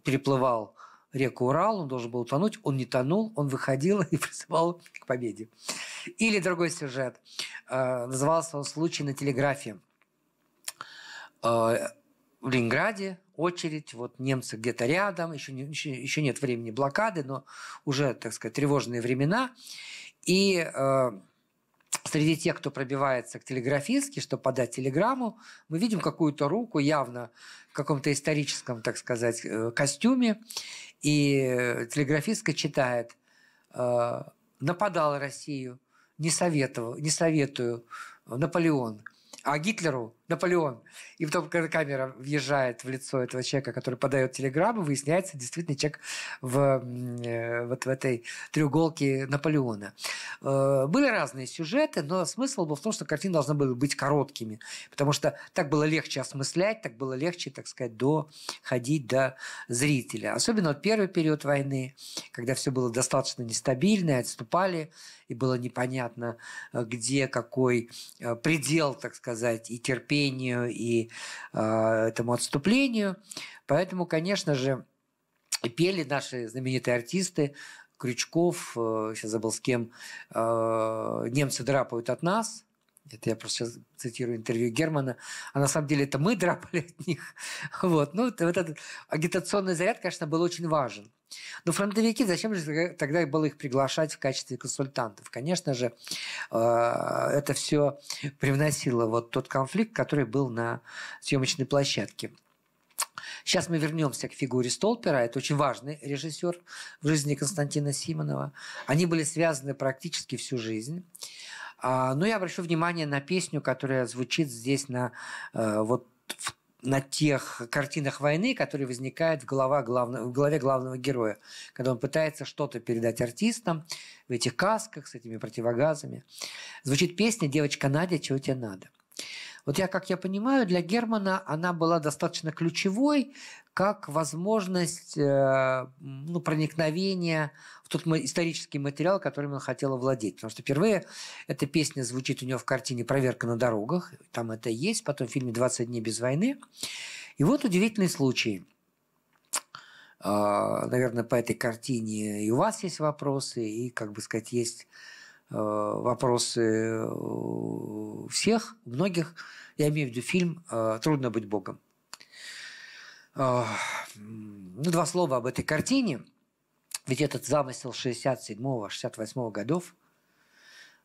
переплывал реку Урал, он должен был утонуть, он не тонул, он выходил и призывал к победе. Или другой сюжет. Назывался он «Случай на телеграфе». В Ленинграде очередь, немцы где-то рядом, еще нет времени блокады, но уже, так сказать, тревожные времена. И среди тех, кто пробивается к телеграфистке, чтобы подать телеграмму, мы видим какую-то руку, явно в каком-то историческом, так сказать, костюме. И телеграфистка читает: «Нападал Россию, не советую, Наполеон». А Гитлеру Наполеон. И потом, когда камера въезжает в лицо этого человека, который подает телеграмму, выясняется, действительно, человек в этой треуголке Наполеона. Были разные сюжеты, но смысл был в том, что картины должны были быть короткими, потому что так было легче осмыслять, так было легче, так сказать, доходить до зрителя. Особенно первый период войны, когда все было достаточно нестабильно, отступали, и было непонятно, где какой предел, так сказать, и терпения, и этому отступлению. Поэтому, конечно же, пели наши знаменитые артисты Крючков, сейчас забыл с кем, «Немцы драпают от нас». Это я просто сейчас цитирую интервью Германа. А на самом деле это мы драпали от них. Этот агитационный заряд, конечно, был очень важен. Но фронтовики, зачем же тогда было их приглашать в качестве консультантов? Конечно же, это все привносило тот конфликт, который был на съемочной площадке. Сейчас мы вернемся к фигуре Столпера. Это очень важный режиссер в жизни Константина Симонова. Они были связаны практически всю жизнь. Но я обращу внимание на песню, которая звучит здесь на тех картинах войны, которые возникают в голове главного героя, когда он пытается что-то передать артистам в этих касках с этими противогазами. Звучит песня «Девочка Надя, чего тебе надо?». Как я понимаю, для Германа она была достаточно ключевой, как возможность проникновения в тот исторический материал, которым он хотел овладеть. Потому что впервые эта песня звучит у него в картине «Проверка на дорогах». Там это есть. Потом в фильме «20 дней без войны». И удивительный случай. Наверное, по этой картине и у вас есть вопросы, и, есть вопросы у всех, у многих. Я имею в виду фильм «Трудно быть Богом». Два слова об этой картине. Ведь этот замысел 67-68 годов.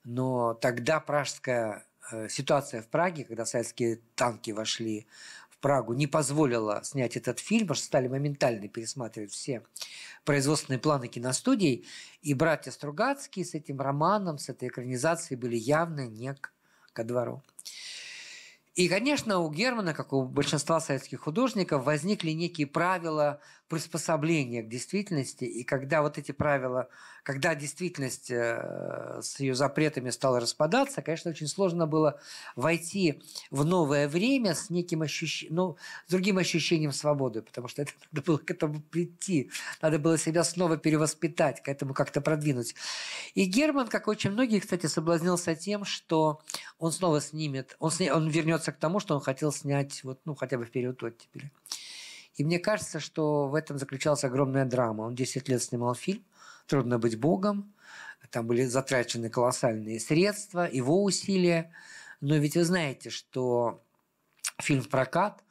Но тогда пражская ситуация в Праге, когда советские танки вошли в Прагу, не позволила снять этот фильм, потому что стали моментально пересматривать все производственные планы киностудий. И братья Стругацкие с этим романом, с этой экранизацией были явно не ко двору. И, конечно, у Германа, как у большинства советских художников, возникли некие правила приспособления к действительности. И когда эти правила, когда действительность с ее запретами стала распадаться, конечно, очень сложно было войти в новое время с неким с другим ощущением свободы, потому что это надо было к этому прийти, надо было себя снова перевоспитать, к этому как-то продвинуть. И Герман, как очень многие, кстати, соблазнился тем, что он снова снимет, он вернется к тому, что он хотел снять хотя бы в период оттепели. И мне кажется, что в этом заключалась огромная драма. Он 10 лет снимал фильм «Трудно быть Богом». Там были затрачены колоссальные средства, его усилия. Но ведь вы знаете, что фильм в прокат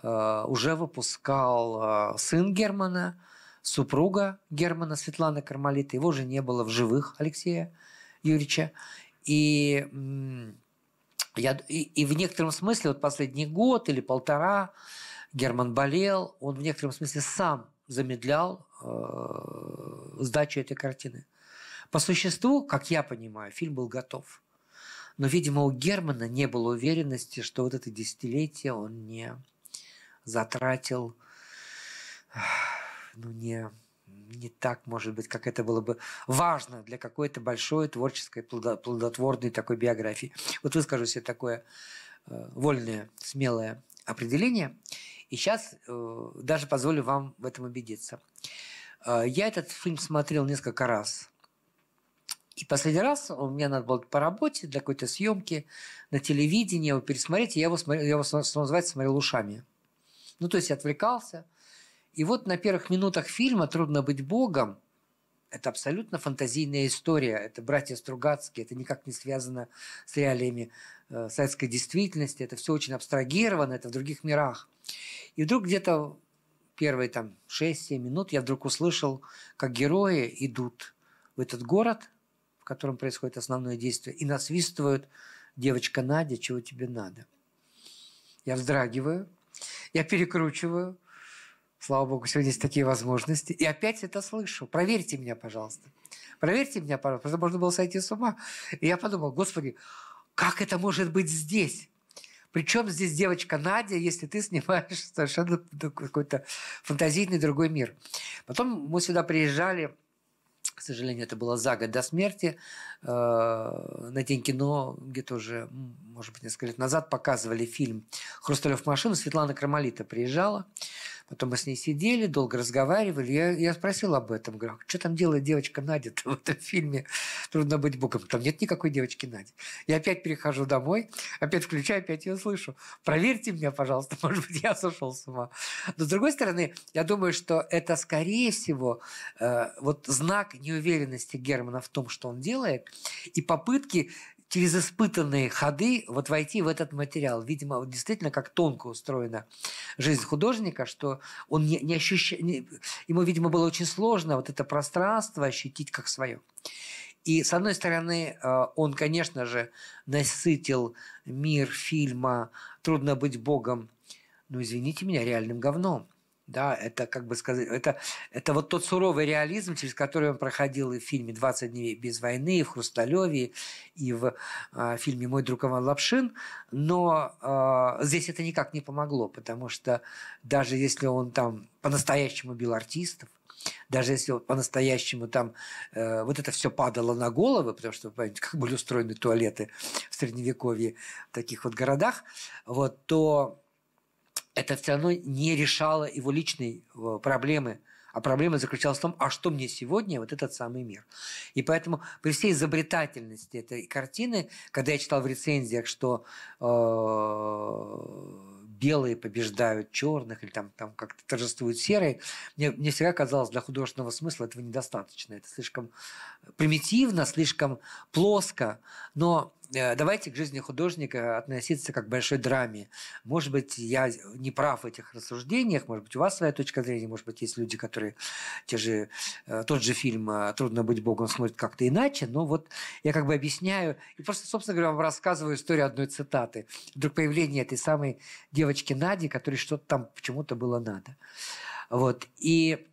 уже выпускал сын Германа, супруга Германа Светлана Кармалита. Его уже не было в живых, Алексея Юрьевича. И в некотором смысле последний год или 1,5 Герман болел, он в некотором смысле сам замедлял сдачу этой картины. По существу, как я понимаю, фильм был готов. Но, видимо, у Германа не было уверенности, что вот это десятилетие он не затратил, ну, не так, может быть, как это было бы важно для какой-то большой творческой, плодотворной такой биографии. Вот выскажу себе такое вольное, смелое определение. И сейчас даже позволю вам в этом убедиться. Я этот фильм смотрел несколько раз. И последний раз у меня надо было по работе, для какой-то съемки на телевидении его пересмотреть. И я его, что называется, смотрел ушами. Ну, то есть я отвлекался. И вот на первых минутах фильма «Трудно быть богом» – это абсолютно фантазийная история. Это братья Стругацкие, это никак не связано с реалиями советской действительности. Это все очень абстрагировано, это в других мирах. И вдруг где-то первые 6-7 минут я вдруг услышал, как герои идут в этот город, в котором происходит основное действие, и насвистывают: «Девочка Надя, чего тебе надо?». Я вздрагиваю, я перекручиваю. Слава богу, сегодня есть такие возможности. И опять это слышу. Проверьте меня, пожалуйста. Проверьте меня, пожалуйста. Потому что можно было сойти с ума. И я подумал: Господи, как это может быть здесь? Причем здесь девочка Надя, если ты снимаешь совершенно какой-то фантазийный другой мир. Потом мы сюда приезжали, к сожалению, это было за год до смерти, на День кино, где-то уже, может быть, несколько лет назад показывали фильм «Хрусталев машина», Светлана Кармалита приезжала, потом мы с ней сидели, долго разговаривали, я спросил об этом, говорю: что там делает девочка Надя в этом фильме «Трудно быть богом»? Там нет никакой девочки Нади. Я опять перехожу домой, опять включаю, опять ее слышу. Проверьте меня, пожалуйста, может быть, я сошел с ума. Но, с другой стороны, я думаю, что это, скорее всего, вот знак неуверенности Германа в том, что он делает, и попытки через испытанные ходы вот войти в этот материал. Видимо, вот действительно, как тонко устроена жизнь художника, что он не ощущает... Ему, видимо, было очень сложно вот это пространство ощутить как свое. И, с одной стороны, он, конечно же, насытил мир фильма «Трудно быть богом», ну, извините меня, реальным говном. Да, это, как бы сказать, это вот тот суровый реализм, через который он проходил и в фильме «20 дней без войны», и в «Хрусталеве», и в фильме «Мой друг Иван Лапшин». Но здесь это никак не помогло, потому что даже если он там по-настоящему бил артистов, даже если по-настоящему там вот это все падало на головы, потому что, вы понимаете, как были устроены туалеты в Средневековье в таких вот городах, вот, то... это все равно не решало его личной проблемы. А проблема заключалась в том, а что мне сегодня вот этот самый мир. И поэтому при всей изобретательности этой картины, когда я читал в рецензиях, что белые побеждают черных, или там как-то торжествуют серые, мне всегда казалось, для художественного смысла этого недостаточно. Это слишком примитивно, слишком плоско. Но давайте к жизни художника относиться как к большой драме. Может быть, я не прав в этих рассуждениях, может быть, у вас своя точка зрения, может быть, есть люди, которые тот же фильм «Трудно быть богом» смотрят как-то иначе, но вот я как бы объясняю, и просто, собственно говоря, вам рассказываю историю одной цитаты. Вдруг появление этой самой девочки Нади, которой что-то там почему-то было надо. Вот, и...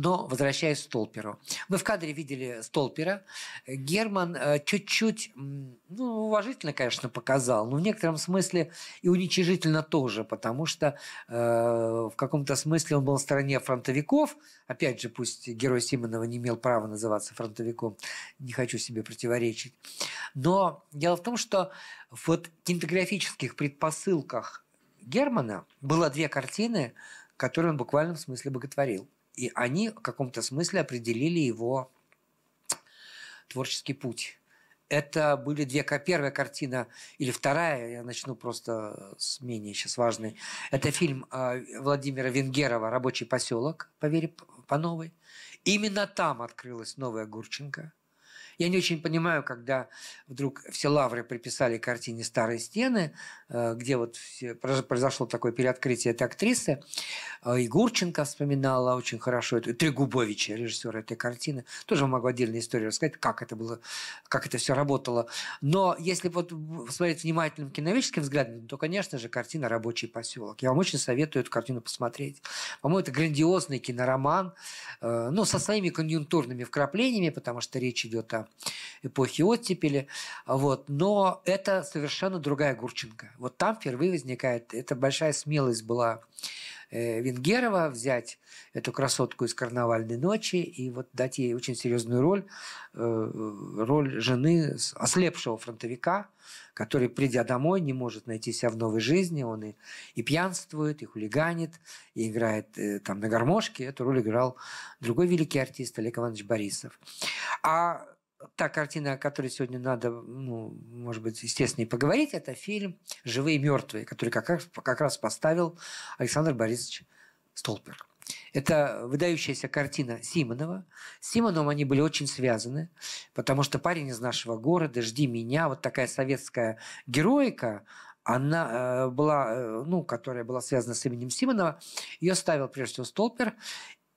Но возвращаясь к Столперу. Мы в кадре видели Столпера. Герман чуть-чуть, ну, уважительно, конечно, показал, но в некотором смысле и уничижительно тоже, потому что в каком-то смысле он был на стороне фронтовиков. Опять же, пусть герой Симонова не имел права называться фронтовиком, не хочу себе противоречить. Но дело в том, что в кинематографических предпосылках Германа было две картины, которые он в буквальном смысле боготворил. И они в каком-то смысле определили его творческий путь. Это были первая картина, или вторая, я начну просто с менее сейчас важной. Это фильм Владимира Венгерова «Рабочий поселок» по Вере Пановой. Именно там открылась новая Гурченко. Я не очень понимаю, когда вдруг все лавры приписали картине «Старые стены», где вот произошло такое переоткрытие этой актрисы. И Гурченко вспоминала очень хорошо, Трегубовича, режиссера этой картины. Тоже могу отдельную историю рассказать, как это было, как это все работало. Но если вот смотреть внимательным киноведческим взглядом, то, конечно же, картина «Рабочий поселок». Я вам очень советую эту картину посмотреть. По-моему, это грандиозный кинороман, ну, со своими конъюнктурными вкраплениями, потому что речь идет о эпохе оттепели. Вот. Но это совершенно другая Гурченко. Вот там впервые возникает... Это большая смелость была Венгерова взять эту красотку из «Карнавальной ночи» и вот дать ей очень серьезную роль, роль жены ослепшего фронтовика, который, придя домой, не может найти себя в новой жизни. Он и пьянствует, и хулиганит, и играет там на гармошке. Эту роль играл другой великий артист Олег Иванович Борисов. А та картина, о которой сегодня надо, ну, может быть, естественно, и поговорить, это фильм «Живые и мертвые», который как раз поставил Александр Борисович Столпер. Это выдающаяся картина Симонова. С Симоновым они были очень связаны, потому что «Парень из нашего города», «Жди меня», вот такая советская героика, она была, ну, которая была связана с именем Симонова, ее ставил прежде всего Столпер.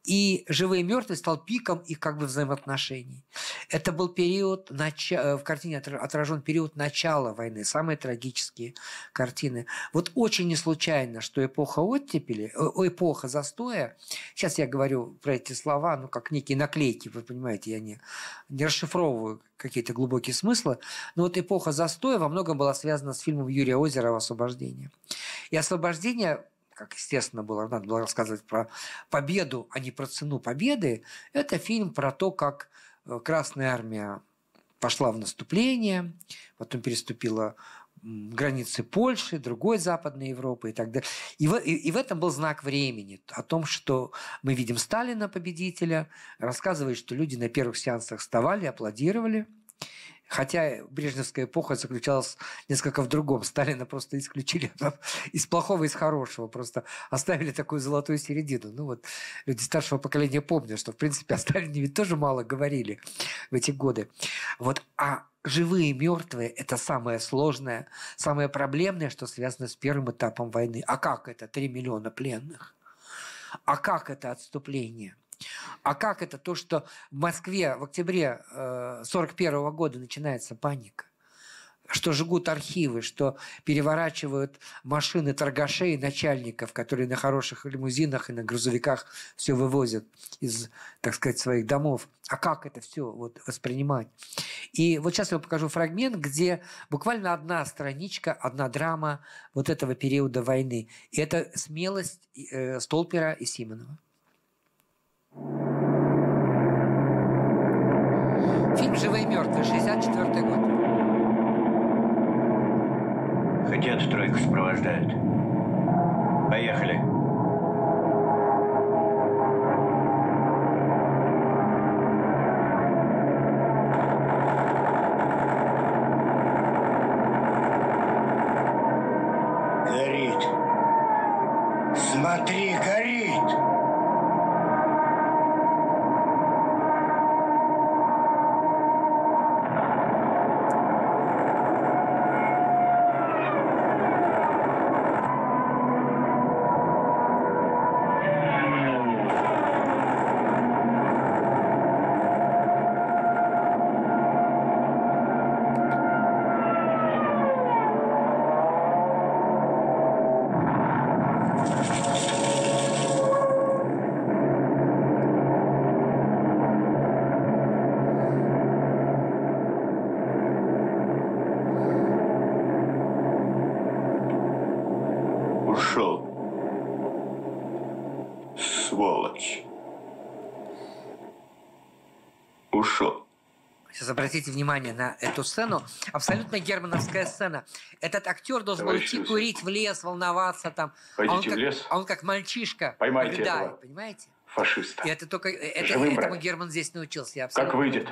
И «Живые и мертвые» стал пиком их как бы взаимоотношений. Это был период, в картине отражен период начала войны, самые трагические картины. Вот очень не случайно, что эпоха оттепели, эпоха застоя, сейчас я говорю про эти слова, ну, как некие наклейки, вы понимаете, я не расшифровываю какие-то глубокие смыслы, но вот эпоха застоя во многом была связана с фильмом Юрия Озерова «Освобождение». И «Освобождение», как естественно было, надо было рассказывать про победу, а не про цену победы, это фильм про то, как Красная Армия пошла в наступление, потом переступила границы Польши, другой Западной Европы и так далее. И в этом был знак времени, о том, что мы видим Сталина, победителя, рассказывает, что люди на первых сеансах вставали, аплодировали. Хотя брежневская эпоха заключалась несколько в другом. Сталина просто исключили из плохого, из хорошего. Просто оставили такую золотую середину. Ну вот люди старшего поколения помнят, что в принципе о Сталине ведь тоже мало говорили в эти годы. Вот. А «Живые и мертвые» – это самое сложное, самое проблемное, что связано с первым этапом войны. А как это 3 миллиона пленных? А как это отступление? А как это то, что в Москве в октябре 1941 года начинается паника? Что жгут архивы, что переворачивают машины торгашей и начальников, которые на хороших лимузинах и на грузовиках все вывозят из, так сказать, своих домов. А как это все вот воспринимать? И вот сейчас я вам покажу фрагмент, где буквально одна страничка, одна драма вот этого периода войны. И это смелость Столпера и Симонова. Фильм «Живые и мертвые», 1964 год. Хотят, тройку сопровождают. Поехали. Горит. Смотри, горит. Обратите внимание на эту сцену. Абсолютно германовская сцена. Этот актер должен был идти курить в лес, волноваться там. А он как мальчишка. Поймайте этого, понимаете? Фашиста. И это только этому Герман здесь научился. Я абсолютно как выйдет,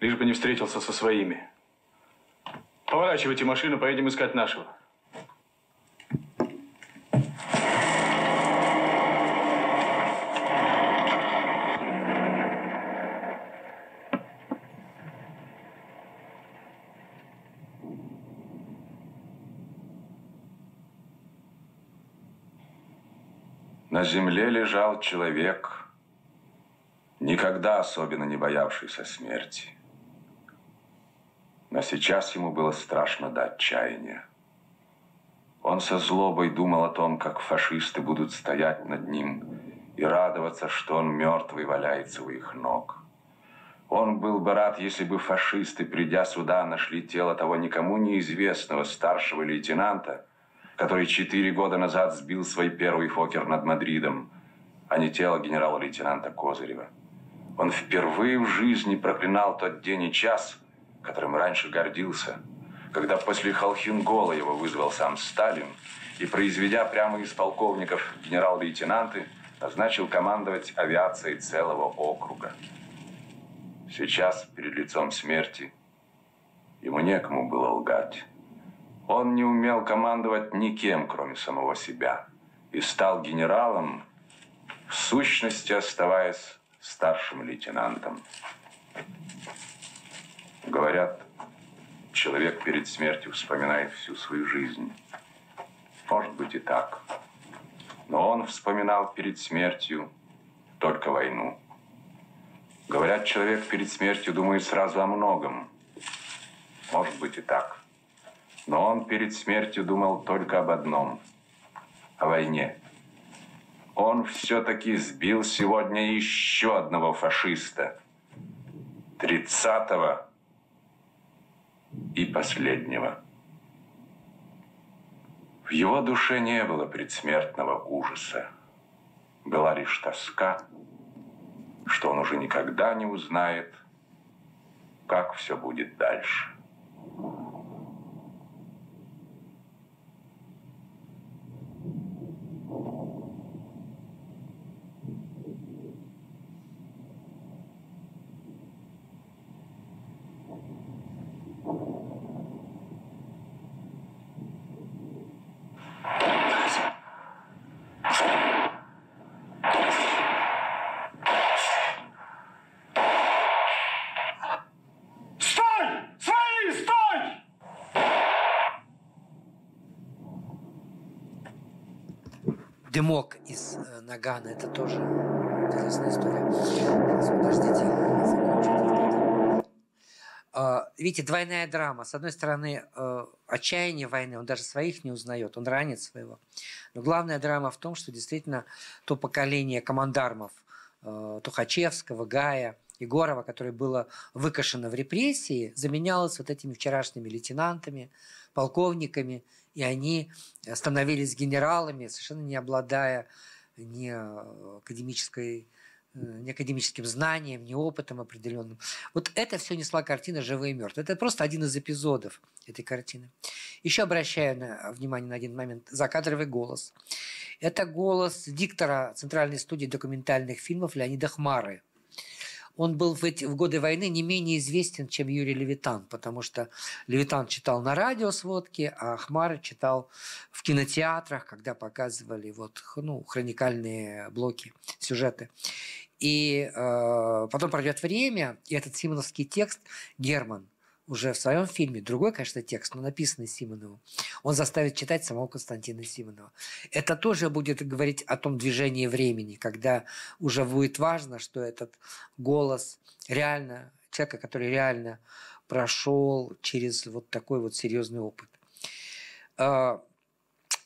лишь бы не встретился со своими. Поворачивайте машину, поедем искать нашего. На земле лежал человек, никогда особенно не боявшийся смерти. Но сейчас ему было страшно до отчаяния. Он со злобой думал о том, как фашисты будут стоять над ним и радоваться, что он мертвый валяется у их ног. Он был бы рад, если бы фашисты, придя сюда, нашли тело того никому неизвестного старшего лейтенанта, который 4 года назад сбил свой первый Фокер над Мадридом, а не тело генерала-лейтенанта Козырева. Он впервые в жизни проклинал тот день и час, которым раньше гордился, когда после Холхенгола его вызвал сам Сталин и, произведя прямо из полковников генерал-лейтенанты, назначил командовать авиацией целого округа. Сейчас, перед лицом смерти, ему некому было лгать. Он не умел командовать никем, кроме самого себя, и стал генералом, в сущности оставаясь старшим лейтенантом. Говорят, человек перед смертью вспоминает всю свою жизнь. Может быть и так. Но он вспоминал перед смертью только войну. Говорят, человек перед смертью думает сразу о многом. Может быть и так. Но он перед смертью думал только об одном – о войне. Он все-таки сбил сегодня еще одного фашиста. 30-го и последнего. В его душе не было предсмертного ужаса. Была лишь тоска, что он уже никогда не узнает, как все будет дальше. Дымок из нагана, это тоже интересная история. Сейчас, подождите, я закончу этот кадр. Видите, двойная драма. С одной стороны, отчаяние войны, он даже своих не узнает, он ранит своего. Но главная драма в том, что действительно то поколение командармов Тухачевского, Гая, Егорова, которое было выкашено в репрессии, заменялось вот этими вчерашними лейтенантами, полковниками, и они становились генералами, совершенно не обладая ни академическим знанием, ни опытом определенным. Вот это все несла картина «Живые и мертвые». Это просто один из эпизодов этой картины. Еще обращаю внимание на один момент. Закадровый голос. Это голос диктора Центральной студии документальных фильмов Леонида Хмары. Он был в годы войны не менее известен, чем Юрий Левитан, потому что Левитан читал на радио сводки, а Хмара читал в кинотеатрах, когда показывали хроникальные блоки, сюжеты. И потом пройдет время, и этот симоновский текст Герман уже в своем фильме, другой, конечно, текст, но написанный Симоновым, он заставит читать самого Константина Симонова. Это тоже будет говорить о том движении времени, когда уже будет важно, что этот голос реально, человека, который реально прошел через вот такой вот серьезный опыт.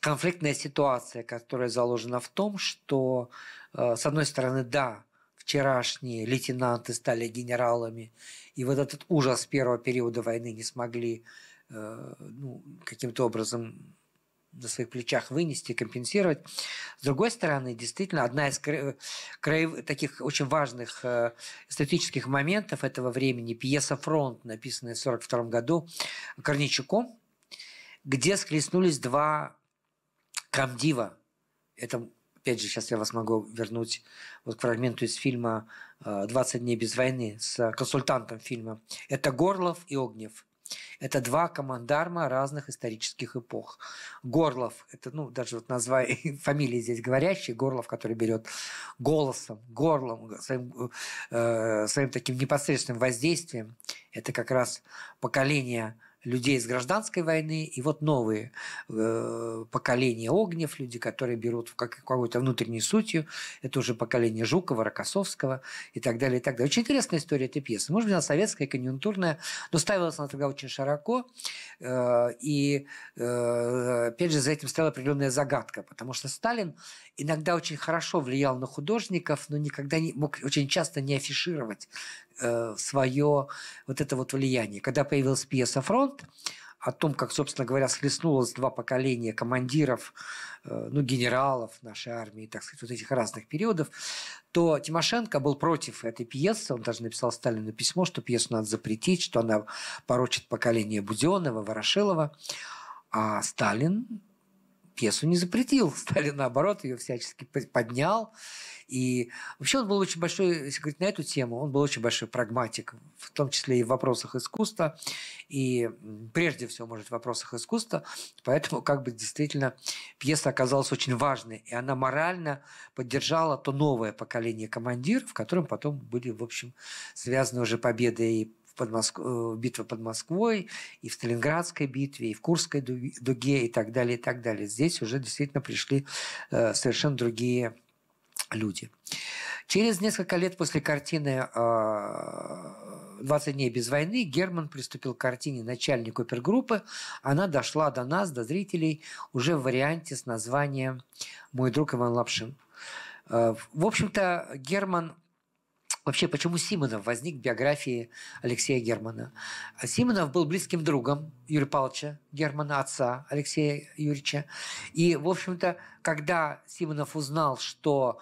Конфликтная ситуация, которая заложена в том, что, с одной стороны, да, вчерашние лейтенанты стали генералами, и вот этот ужас первого периода войны не смогли каким-то образом на своих плечах вынести, компенсировать. С другой стороны, действительно, одна из таких очень важных эстетических моментов этого времени – пьеса «Фронт», написанная в 1942 году Корнейчуком, где схлестнулись два комдива. Это, опять же, сейчас я вас могу вернуть вот к фрагменту из фильма «20 дней без войны» с консультантом фильма. Это Горлов и Огнев. Это два командарма разных исторических эпох. Горлов, это, даже вот название, фамилии здесь говорящие, Горлов, который берет голосом, горлом, своим таким непосредственным воздействием. Это как раз поколение людей из гражданской войны, и вот новые поколения Огнев, люди, которые берут в какую-то внутреннюю сутью, это уже поколение Жукова, Рокоссовского и так далее, и так далее. Очень интересная история этой пьесы. Может быть, она советская, конъюнктурная, но ставилась она тогда очень широко, и, опять же, за этим стояла определенная загадка, потому что Сталин иногда очень хорошо влиял на художников, но никогда не мог, очень часто не афишировать свое вот это вот влияние. Когда появилась пьеса «Фронт», о том, как, собственно говоря, схлестнулось два поколения командиров, ну, генералов нашей армии, так сказать, вот этих разных периодов, то Тимошенко был против этой пьесы. Он даже написал Сталину письмо, что пьесу надо запретить, что она порочит поколение Буденного, Ворошилова. А Сталин пьесу не запретил. Сталин, наоборот, ее всячески поднял. И вообще он был очень большой, если говорить на эту тему, он был очень большой прагматик, в том числе и в вопросах искусства, и прежде всего, может, в вопросах искусства. Поэтому, как бы, действительно, пьеса оказалась очень важной, и она морально поддержала то новое поколение командиров, в котором потом были, в общем, связаны уже победы и битва под Москвой, и в Сталинградской битве, и в Курской дуге, и так далее, и так далее. Здесь уже действительно пришли совершенно другие люди. Через несколько лет после картины «20 дней без войны» Герман приступил к картине «Начальник опергруппы». Она дошла до нас, до зрителей, уже в варианте с названием «Мой друг Иван Лапшин». В общем-то, Герман... Вообще, почему Симонов возник в биографии Алексея Германа? Симонов был близким другом Юрия Павловича Германа, отца Алексея Юрьевича. И, в общем-то, когда Симонов узнал, что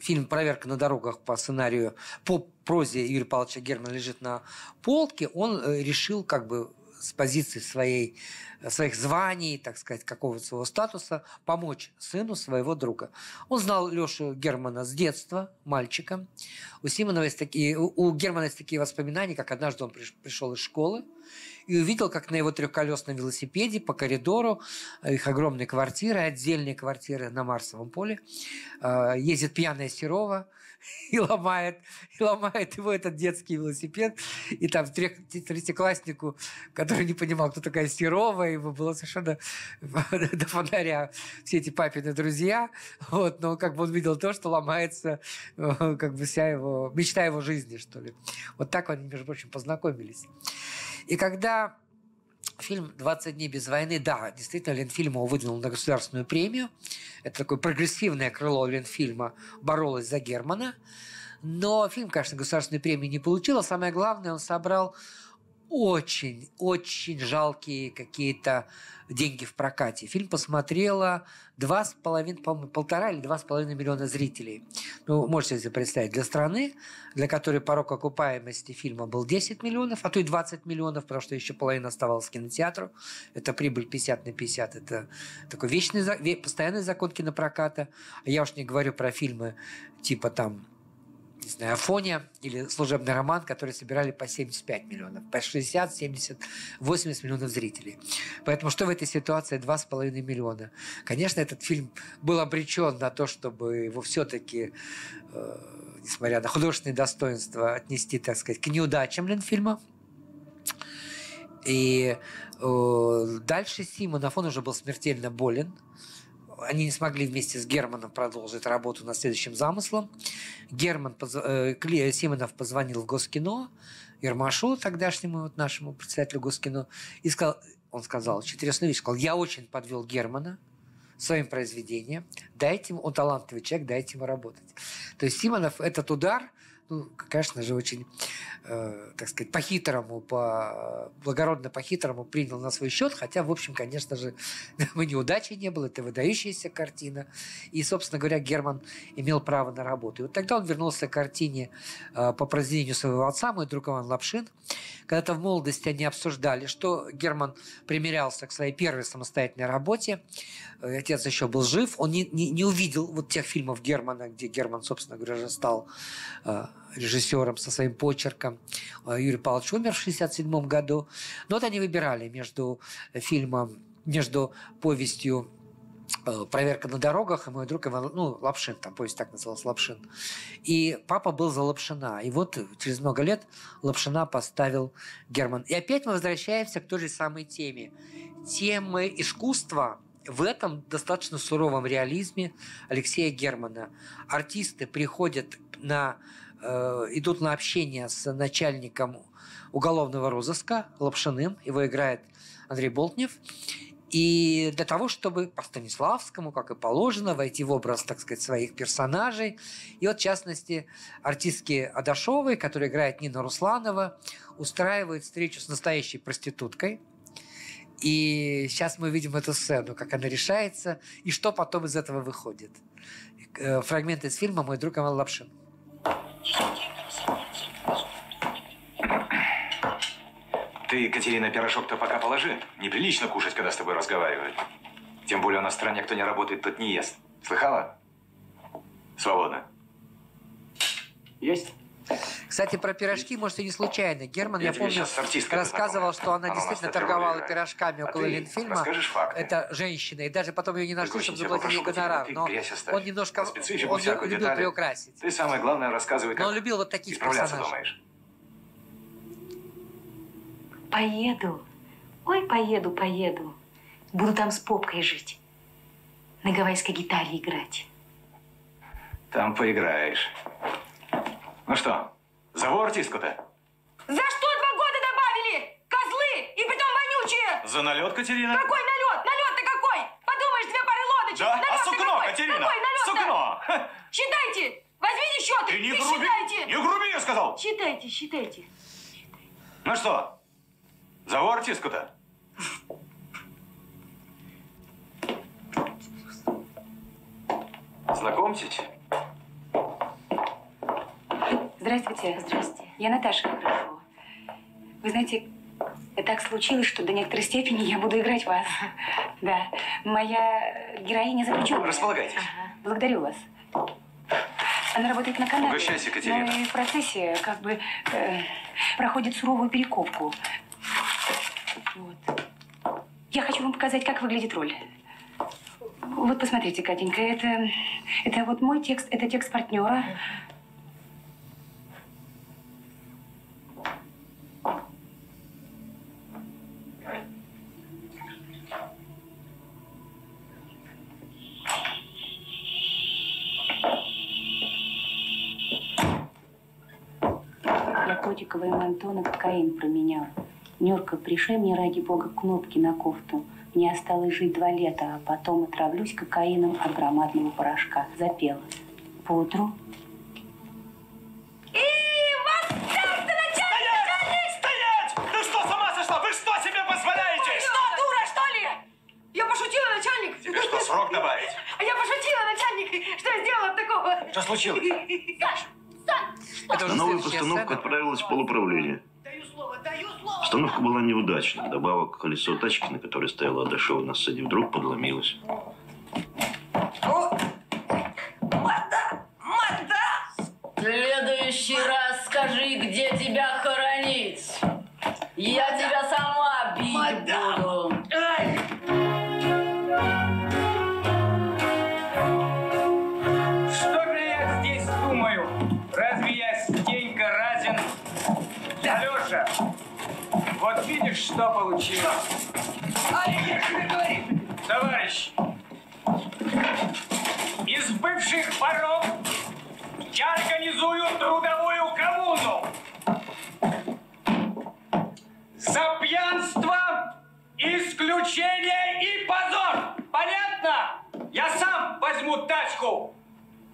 фильм «Проверка на дорогах» по сценарию, по прозе Юрия Павловича Германа лежит на полке, он решил, как бы, с позиции своих званий, так сказать, какого-то своего статуса, помочь сыну своего друга. Он знал Лешу Германа с детства, мальчиком. У Германа есть такие воспоминания, как однажды он пришел из школы и увидел, как на его трехколесном велосипеде по коридору их огромной квартиры, отдельные квартиры на Марсовом поле, ездит пьяная Серова и ломает его этот детский велосипед. И там третьекласснику, который не понимал, кто такая Серова, его было совершенно до фонаря все эти папины друзья. Вот, но как бы он видел то, что ломается как бы вся его мечта его жизни, что ли. Вот так они, между прочим, познакомились. И когда фильм «20 дней без войны», да, действительно, Ленфильм его выдвинул на государственную премию. Это такое прогрессивное крыло Ленфильма боролось за Германа. Но фильм, конечно, государственной премии не получил. А самое главное, он собрал очень-очень жалкие какие-то деньги в прокате. Фильм посмотрело 1,5 или 2,5 миллиона зрителей. Ну, можете себе представить, для страны, для которой порог окупаемости фильма был 10 миллионов, а то и 20 миллионов, потому что еще половина оставалась кинотеатру. Это прибыль 50/50. Это такой вечный, постоянный закон кинопроката. А я уж не говорю про фильмы типа там, не знаю, «Афония» или «Служебный роман», которые собирали по 75 миллионов, по 60, 70, 80 миллионов зрителей. Поэтому что в этой ситуации 2,5 миллиона? Конечно, этот фильм был обречен на то, чтобы его все-таки, несмотря на художественные достоинства, отнести, так сказать, к неудачам Ленфильма. И дальше Симонов, он уже был смертельно болен. Они не смогли вместе с Германом продолжить работу над следующим замыслом. Симонов позвонил в Госкино, Ермашу, тогдашнему вот нашему председателю Госкино, и сказал, он сказал, интересную вещь, сказал, я очень подвел Германа своим произведением, дайте ему, он талантливый человек, дайте ему работать. То есть Симонов этот удар, ну, конечно же, очень, так сказать, по-хитрому, благородно по-хитрому принял на свой счет, хотя, в общем, конечно же, неудачи не было, это выдающаяся картина. И, собственно говоря, Герман имел право на работу. И вот тогда он вернулся к картине по произведению своего отца, «Мой друг Иван Лапшин». Когда-то в молодости они обсуждали, что Герман примирялся к своей первой самостоятельной работе. Отец еще был жив. Он не увидел вот тех фильмов Германа, где Герман, собственно говоря, уже стал режиссером со своим почерком. Юрий Павлович умер в 1967 году. Но вот они выбирали между повестью проверка на дорогах, и мой друг Иван, ну, Лапшин, там поезд так назывался, Лапшин. И папа был за Лапшина. И вот через много лет Лапшина поставил Герман. И опять мы возвращаемся к той же самой теме. Темы искусства в этом достаточно суровом реализме Алексея Германа. Артисты приходят на... идут на общение с начальником уголовного розыска Лапшиным. Его играет Андрей Болтнев. И для того, чтобы по Станиславскому, как и положено, войти в образ, так сказать, своих персонажей. И вот, в частности, артистки Адашовой, которая играет Нина Русланова, устраивает встречу с настоящей проституткой. И сейчас мы видим эту сцену, как она решается, и что потом из этого выходит. Фрагмент из фильма «Мой друг Иван Лапшин». Ты, Екатерина, пирожок-то пока положи. Неприлично кушать, когда с тобой разговаривают. Тем более у нас в стране, кто не работает, тот не ест. Слыхала? Свободно. Есть? Кстати, про пирожки, может, и не случайно. Герман, я помню, рассказывал, что она действительно торговала пирожками около Ленфильма. Это женщина. И даже потом ее не нашли, чтобы заплатить ей гонорар. Но он немножко любил приукрасить. Ты самое главное рассказывай, как исправляться думаешь. Поеду, ой, поеду, поеду. Буду там с попкой жить. На гавайской гитаре играть. Там поиграешь. Ну что, зову артистку-то? За что 2 года добавили? Козлы! И притом вонючие! За налет, Катерина? Какой налет? Налет-то какой? Подумаешь, 2 пары лодочек! Да? А сукно, какой? Катерина! Какой сукно! Считайте! Возьмите счеты! Ты не груби! Считайте. Не груби, я сказал! Считайте, считайте. Ну что, зову артистку-то? Знакомьтесь. Здравствуйте. Здравствуйте. Я Наташа Грыфова. Вы знаете, так случилось, что до некоторой степени я буду играть вас. Да. Моя героиня заключенная. Располагайтесь. Ага. Благодарю вас. Она работает на канале. Угощайся, Екатерина. Но и в процессе как бы проходит суровую перековку. Вот. Я хочу вам показать, как выглядит роль. Вот посмотрите, Катенька, это вот мой текст, это текст партнера. Наркотиковое манто на кокаин променял. Нюрка, пришей мне ради бога кнопки на кофту. Мне осталось жить 2 лета, а потом отравлюсь кокаином от громадного порошка. Запела. Поутру. И вот так-то, начальник! Стоять! Стоять! Ты что, с ума сошла? Вы что себе позволяете? Ой, что, дура, что ли? Я пошутила, начальник. Тебе что, срок добавить? А я пошутила, начальник. Что я сделала такого? Что случилось? Саша! Саша! На новую постановку отправилась в полуправление. Установка была неудачна. Вдобавок, колесо тачки, на которой стояла Адашева на сцене, вдруг подломилось. О! Мата! Мата! В следующий раз скажи, где тебя хоронить. Я Мата! Тебя сама бить Мата! Буду. Ай! Вот видишь, что получилось. А я тебе говорю, товарищ, из бывших воров я организую трудовую коммуну за пьянство, исключение и позор. Понятно? Я сам возьму тачку.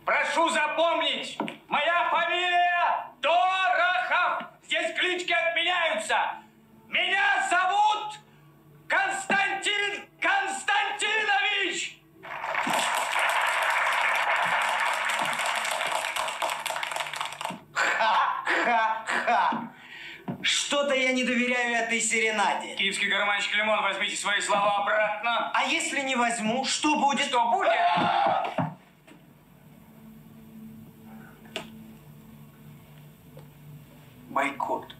Прошу запомнить, моя фамилия Дорохов. Здесь клички отменяются. Меня зовут Константин Константинович! Ха-ха-ха! Что-то я не доверяю этой серенаде. Киевский гарманщик Лимон, возьмите свои слова обратно. А если не возьму, что будет? Что будет? Бойкот.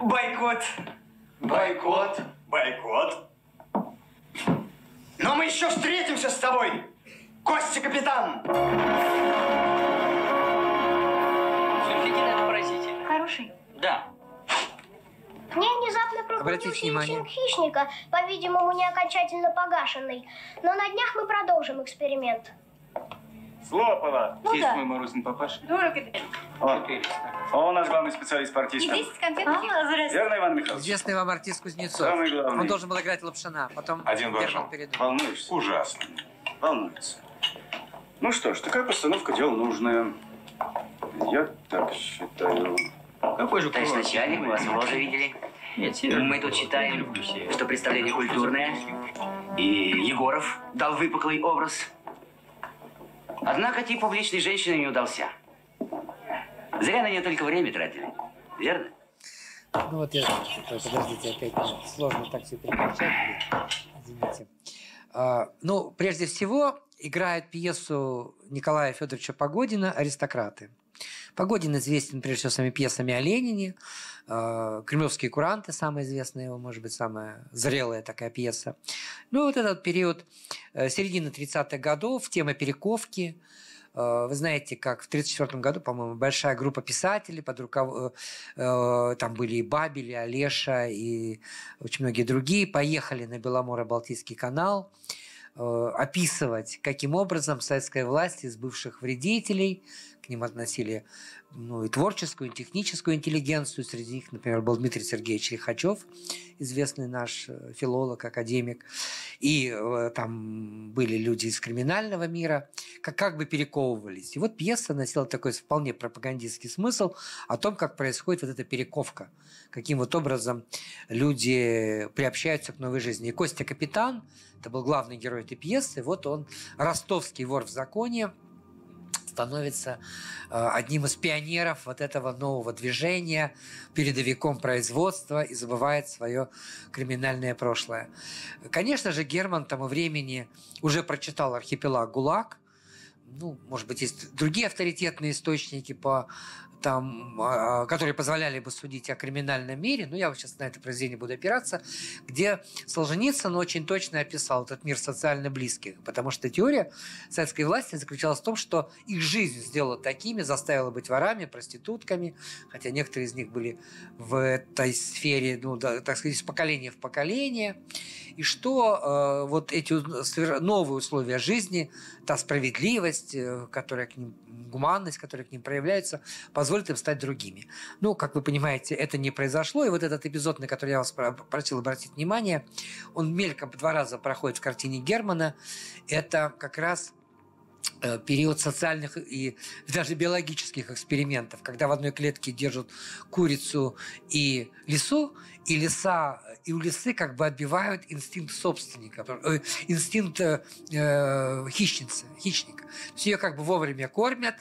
Бойкот. Бойкот. Бойкот. Но мы еще встретимся с тобой, Костя капитан! Сульфидин это поразительно. Хороший? Да. Мне внезапно пробудился инстинкт хищника, по-видимому, не окончательно погашенный. Но на днях мы продолжим эксперимент. Слопала. Ну есть да. Мой морозный папаша. Дорого это. Он наш главный специалист по артистам. И 10 конфет. Верно, Иван Михайлович? Известный вам артист Кузнецов. Самый главный. Он должен был играть Лапшина, потом Герман передумал. Волнуешься? Ужасно. Волнуется. Ну что ж, такая постановка дел нужная. Я так считаю. Какой же товарищ начальник, мы вас в ложе видели. Нет, мы тут считаем, что представление культурное. И Егоров дал выпуклый образ. Однако тип публичной женщины не удался. Зря на нее только время тратили. Верно? Ну вот я считаю, подождите, опять сложно так все переключать. Извините. Ну, прежде всего, играет пьесу Николая Федоровича Погодина «Аристократы». Погодин известен, прежде всего, своими пьесами о Ленине. «Кремлевские куранты» – самая известная его, может быть, самая зрелая такая пьеса. Ну, вот этот период середины 30-х годов, тема перековки. Вы знаете, как в 1934 году, по-моему, большая группа писателей, под там были и Бабель, и Олеша, и очень многие другие, поехали на Беломоро-Балтийский канал описывать, каким образом советская власть из бывших вредителей, к ним относили ну, и творческую, и техническую интеллигенцию. Среди них, например, был Дмитрий Сергеевич Лихачев, известный наш филолог, академик. И там были люди из криминального мира, как бы перековывались. И вот пьеса носила такой вполне пропагандистский смысл о том, как происходит вот эта перековка, каким вот образом люди приобщаются к новой жизни. И Костя Капитан, это был главный герой этой пьесы, вот он, ростовский вор в законе, становится одним из пионеров вот этого нового движения, передовиком производства и забывает свое криминальное прошлое. Конечно же, Герман к тому времени уже прочитал «Архипелаг ГУЛАГ». Ну, может быть, есть другие авторитетные источники, которые позволяли бы судить о криминальном мире. Но я вот сейчас на это произведение буду опираться, где Солженицын очень точно описал этот мир социально близких. Потому что теория советской власти заключалась в том, что их жизнь сделала такими, заставила быть ворами, проститутками. Хотя некоторые из них были в этой сфере, ну, так сказать, из поколения в поколение. И что вот эти новые условия жизни, та справедливость, которая к ним, гуманность, которая к ним проявляется, позволит им стать другими. Ну, как вы понимаете, это не произошло. И вот этот эпизод, на который я вас просил обратить внимание, он мельком два раза проходит в картине Германа. Это как раз период социальных и даже биологических экспериментов, когда в одной клетке держат курицу и лису, и у лисы как бы отбивают инстинкт собственника, инстинкт хищника. То есть ее как бы вовремя кормят,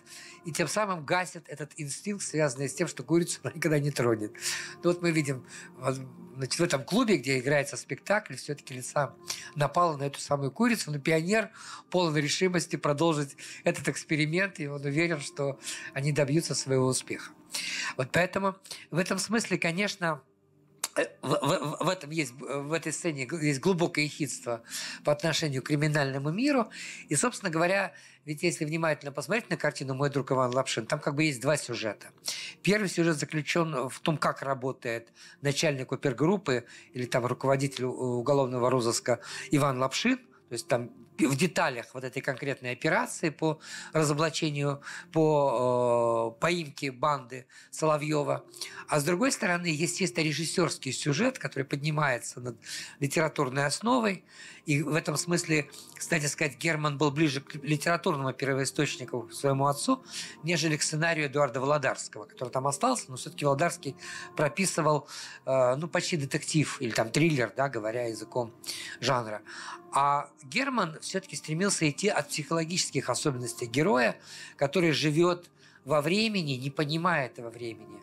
и тем самым гасят этот инстинкт, связанный с тем, что курицу никогда не тронет. Но вот мы видим, значит, в этом клубе, где играется спектакль, все-таки лиса напала на эту самую курицу, но пионер полон решимости продолжить этот эксперимент, и он уверен, что они добьются своего успеха. Вот поэтому в этом смысле, конечно, в этой сцене есть глубокое ехидство по отношению к криминальному миру. И, собственно говоря, ведь если внимательно посмотреть на картину «Мой друг Иван Лапшин», там как бы есть два сюжета. Первый сюжет заключен в том, как работает начальник опергруппы или там руководитель уголовного розыска Иван Лапшин. То есть там в деталях вот этой конкретной операции по разоблачению, по поимке банды Соловьева. А с другой стороны, есть чисто режиссерский сюжет, который поднимается над литературной основой. И в этом смысле, кстати сказать, Герман был ближе к литературному первоисточнику, к своему отцу, нежели к сценарию Эдуарда Володарского, который там остался. Но все-таки Володарский прописывал ну, почти детектив или там триллер, да, говоря языком жанра. А Герман все-таки стремился идти от психологических особенностей героя, который живет во времени, не понимая этого времени.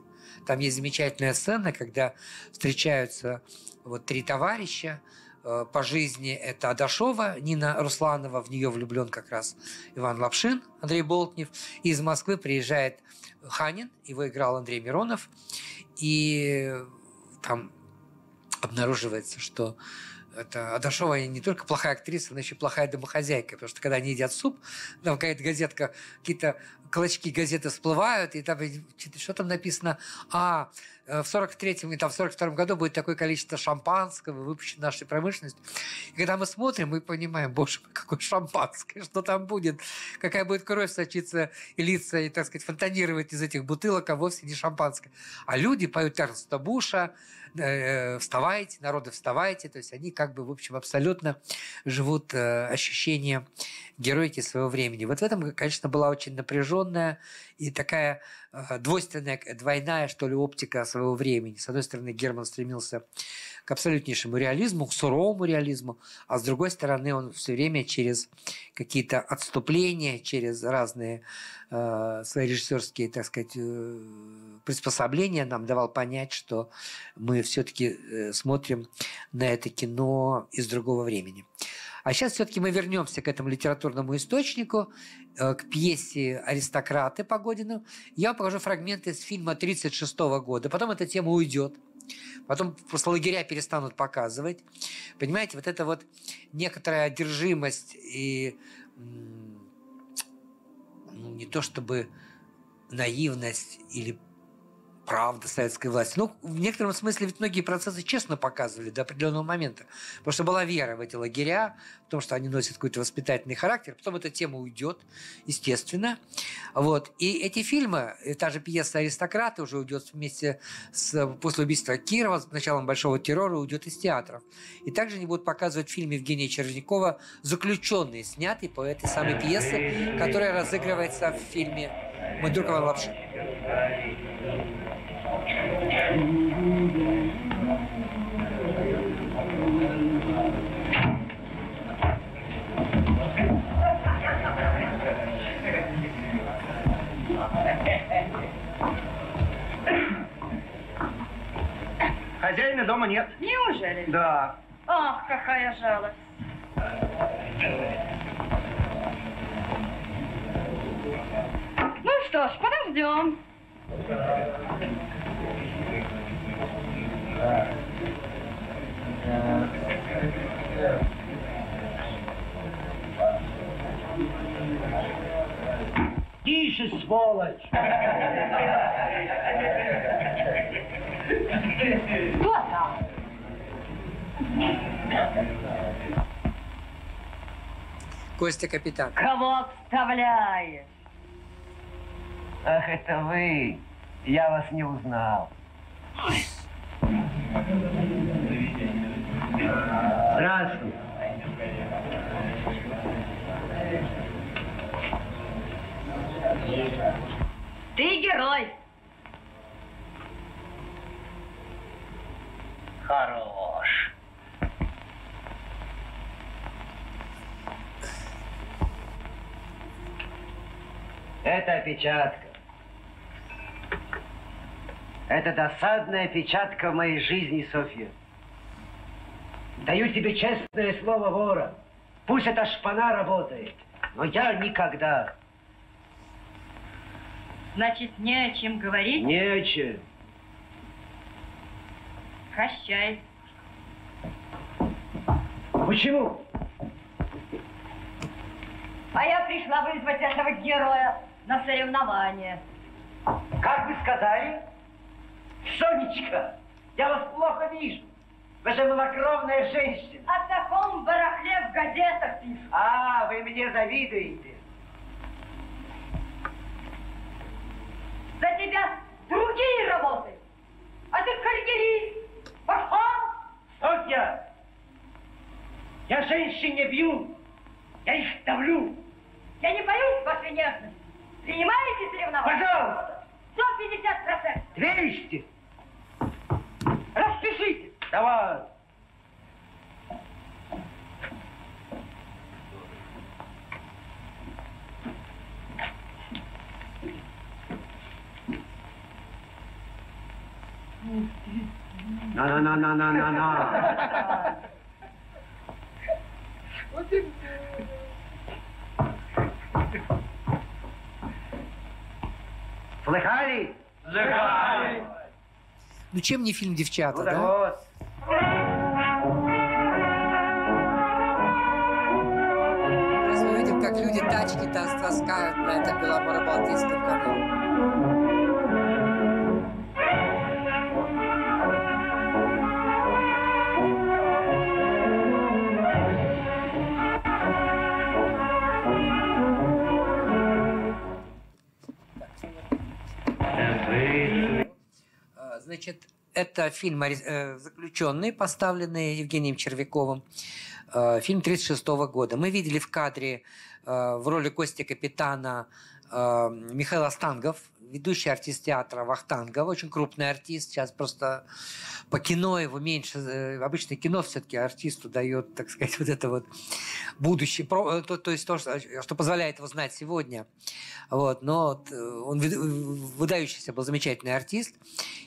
Там есть замечательная сцена, когда встречаются вот три товарища по жизни. Это Адашова Нина Русланова, в нее влюблен как раз Иван Лапшин, Андрей Болтнев. И из Москвы приезжает Ханин, его играл Андрей Миронов. И там обнаруживается, что Адашова не только плохая актриса, она еще плохая домохозяйка, потому что когда они едят суп, там какая-то газетка, какие-то клочки газеты всплывают, и там что там написано, в 43-м и там, в 42-м году будет такое количество шампанского выпущено нашей промышленностью. И когда мы смотрим, мы понимаем, боже мой, какое шампанское, что там будет, какая будет кровь сочиться и литься, и, так сказать, фонтанировать из этих бутылок, а вовсе не шампанское. А люди поют Эрнста Буша, «Вставайте, народы, вставайте», то есть они как бы, в общем, абсолютно живут ощущение героики своего времени. Вот в этом, конечно, была очень напряженная и такая двойственная, двойная, что ли, оптика своего времени. С одной стороны, Герман стремился к абсолютнейшему реализму, к суровому реализму, а с другой стороны, он все время через какие-то отступления, через разные свои режиссерские, так сказать, приспособления нам давал понять, что мы все-таки смотрим на это кино из другого времени. А сейчас все-таки мы вернемся к этому литературному источнику, к пьесе «Аристократы» Погодина. Я вам покажу фрагменты из фильма 1936 года. Потом эта тема уйдет. Потом просто лагеря перестанут показывать. Понимаете, вот это вот некоторая одержимость и не то чтобы наивность или правда советской власти. Ну, в некотором смысле ведь многие процессы честно показывали до определенного момента. Потому что была вера в эти лагеря, в том, что они носят какой-то воспитательный характер. Потом эта тема уйдет, естественно. Вот. И эти фильмы, и та же пьеса «Аристократы» уже уйдет вместе с, после убийства Кирова, с началом большого террора, уйдет из театров. И также они будут показывать фильм Евгения Червякова «Заключенные», снятый по этой самой пьесе, которая разыгрывается в фильме Мандуркова «Лапшин». Хозяина дома нет. Неужели? Да. Ах, какая жалость. Ну что ж, подождем. Тише, сволочь! Вот там. Костя, капитан. Кого обставляешь? Ах, это вы. Я вас не узнал. Здравствуй. Ты герой. Хорош. Это опечатка. Это досадная печатка в моей жизни, Софья. Даю тебе честное слово вора. Пусть эта шпана работает, но я никогда. Значит, не о чем говорить? Не о чем. Прощай. Почему? А я пришла вызвать этого героя на соревнования. Как вы сказали? Сонечка, я вас плохо вижу. Вы же малокровная женщина. О таком барахле в газетах пишут. А, вы мне завидуете. За тебя другие работают. А ты карьерист. Пошел. Софья, я женщин не бью. Я их давлю. Я не боюсь вашей нежности. Принимаете соревнования? Пожалуйста. 150%. 200. Распишите. Давай. На-на-на-на-на-на-на. Слыхали? Слыхали. Ну чем не фильм «Девчата», да? Вот. тачки-то таскают на этом Белоборо-Балтийском канале. Значит, это фильм «Заключенные», поставленный Евгением Червяковым. Фильм 1936 года. Мы видели в кадре в роли Кости Капитана Михаила Стангов, ведущий артист театра Вахтангова, очень крупный артист. Сейчас просто по кино его меньше. Обычно кино все-таки артисту дает, так сказать, вот это вот будущее, то есть то, что позволяет его знать сегодня. Вот. Но он выдающийся был замечательный артист.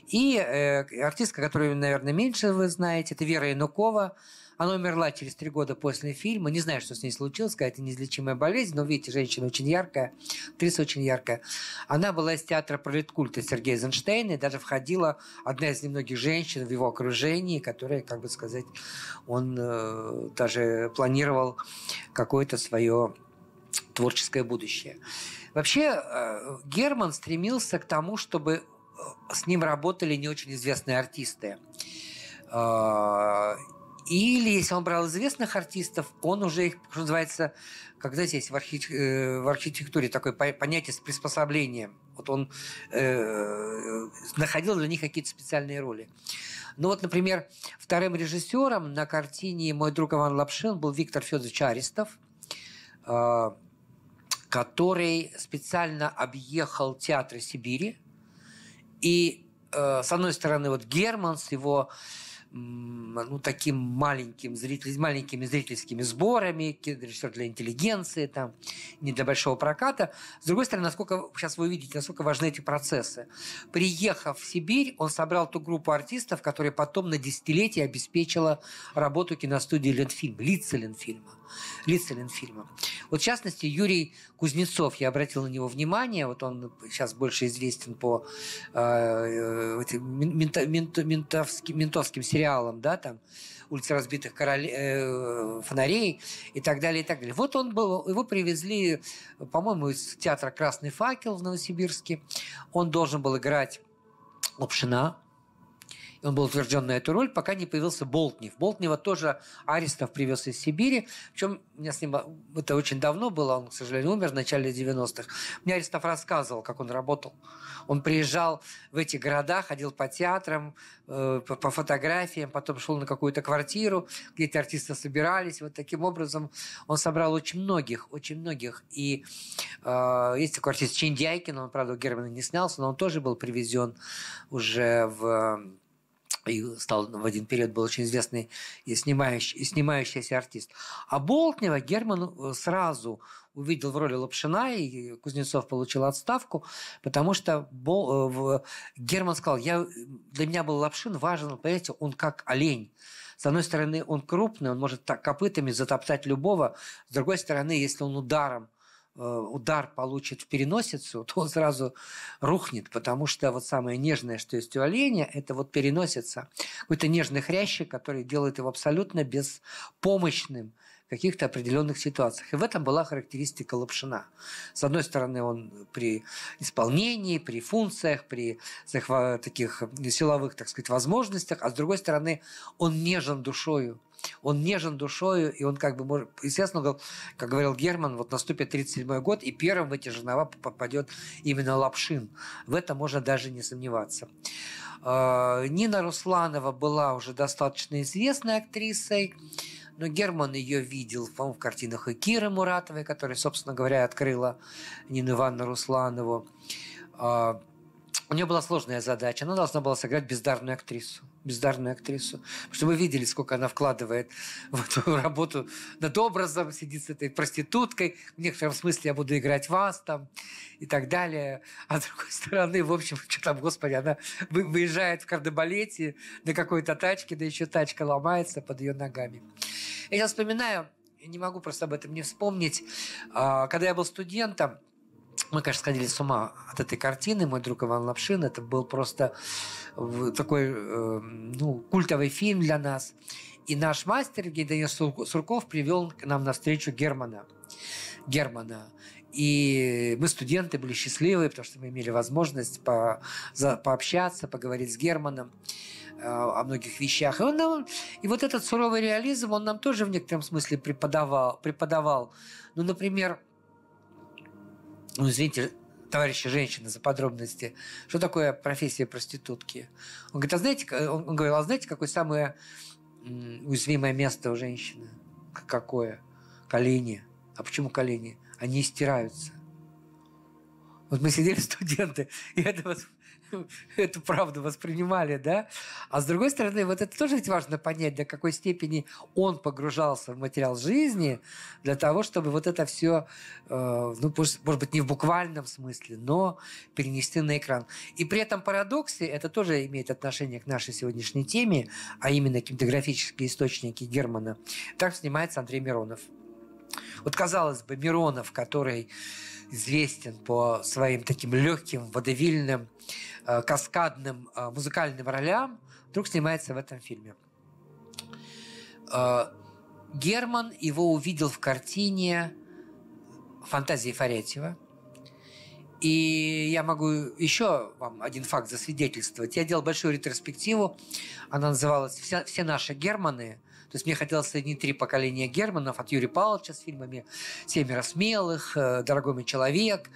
И артистка, которую, наверное, меньше вы знаете, это Вера Янукова. Она умерла через 3 года после фильма. Не знаю, что с ней случилось, какая-то неизлечимая болезнь, но, видите, женщина очень яркая, актриса очень яркая. Она была из театра пролеткульта Сергея Эйзенштейна, и даже входила одна из немногих женщин в его окружении, которая, как бы сказать, он даже планировал какое-то свое творческое будущее. Вообще, Герман стремился к тому, чтобы с ним работали не очень известные артисты. Или, если он брал известных артистов, он уже их, что называется, как, знаете, есть в архитектуре такое понятие с приспособлением. Вот он находил для них какие-то специальные роли. Ну вот, например, вторым режиссером на картине «Мой друг Иван Лапшин» был Виктор Федорович Арестов, который специально объехал театры Сибири. И, с одной стороны, вот Герман с его... ну, таким маленькими зрительскими сборами, режиссер для интеллигенции, там, не для большого проката. С другой стороны, насколько, сейчас вы увидите, насколько важны эти процессы. Приехав в Сибирь, он собрал ту группу артистов, которая потом на десятилетие обеспечила работу киностудии «Ленфильм», лица Ленфильма. Вот, в частности, Юрий Кузнецов, я обратил на него внимание, вот он сейчас больше известен по ментовским сериалам, да, там «Улица разбитых фонарей» и так далее, и так далее. Вот он был, его привезли, по-моему, из театра «Красный факел» в Новосибирске. Он должен был играть Лапшина. Он был утвержден на эту роль, пока не появился Болтнев. Болтнева тоже Арестов привез из Сибири. Причем у меня с ним это очень давно было, он, к сожалению, умер в начале 90-х. Мне Арестов рассказывал, как он работал. Он приезжал в эти города, ходил по театрам, по фотографиям, потом шел на какую-то квартиру, где эти артисты собирались. Вот таким образом он собрал очень многих. И есть такой артист Чендяйкин, он, правда, у Германа не снялся, но он тоже был привезен уже в... и стал в один период был очень известный и снимающийся артист. А Болтнева Герман сразу увидел в роли Лапшина, и Кузнецов получил отставку, потому что Герман сказал, для меня был Лапшин важен, понимаете, он как олень. С одной стороны, он крупный, он может копытами затоптать любого, с другой стороны, если он удар получит в переносицу, то он сразу рухнет, потому что вот самое нежное, что есть у оленя, это вот переносица. Какой-то нежный хрящик, который делает его абсолютно беспомощным в каких-то определенных ситуациях. И в этом была характеристика Лапшина. С одной стороны, он при исполнении, при функциях, при таких силовых, так сказать, возможностях, а с другой стороны, он нежен душою. Он нежен душою, и он как бы может... Естественно, как говорил Герман, вот наступит 1937 год, и первым в эти жернова попадет именно Лапшин. В этом можно даже не сомневаться. Нина Русланова была уже достаточно известной актрисой, но Герман ее видел, по-моему, в картинах и Киры Муратовой, которая, собственно говоря, открыла Нину Ивановну Русланову. У нее была сложная задача. Она должна была сыграть бездарную актрису. Потому что мы видели, сколько она вкладывает в эту работу над образом, сидит с этой проституткой. В некотором смысле я буду играть вас там и так далее. А с другой стороны, в общем, что там, господи, она выезжает в кардебалете на какой-то тачке, да еще тачка ломается под ее ногами. Я сейчас вспоминаю, не могу просто об этом не вспомнить. Когда я был студентом, мы, конечно, сходили с ума от этой картины. «Мой друг Иван Лапшин» – это был просто такой культовый фильм для нас. И наш мастер Евгений Сурков привел к нам на встречу Германа Германа. И мы, студенты, были счастливы, потому что мы имели возможность пообщаться, поговорить с Германом о многих вещах. И, и вот этот суровый реализм, он нам тоже в некотором смысле преподавал. Ну, например, извините, товарищи женщины, за подробности, что такое профессия проститутки. Он говорит, он говорил, а знаете, какое самое уязвимое место у женщины? Какое? Колени. А почему колени? Они стираются. Вот мы сидели студенты, и эту правду воспринимали, да? А с другой стороны, вот это тоже ведь важно понять, до какой степени он погружался в материал жизни для того, чтобы вот это все, ну, может быть, не в буквальном смысле, но перенести на экран. И при этом парадоксе, это тоже имеет отношение к нашей сегодняшней теме, а именно кинематографические источники Германа, так снимается Андрей Миронов. Вот, казалось бы, Миронов, который известен по своим таким легким, водевильным, каскадным музыкальным ролям, вдруг снимается в этом фильме. Герман его увидел в картине «Фантазии Фарятьева». И я могу еще вам один факт засвидетельствовать. Я делал большую ретроспективу, она называлась «Все наши Германы». То есть мне хотелось соединить три поколения Германов, от Юрия Павловича с фильмами «Семеро смелых», «Дорогой мой человек»,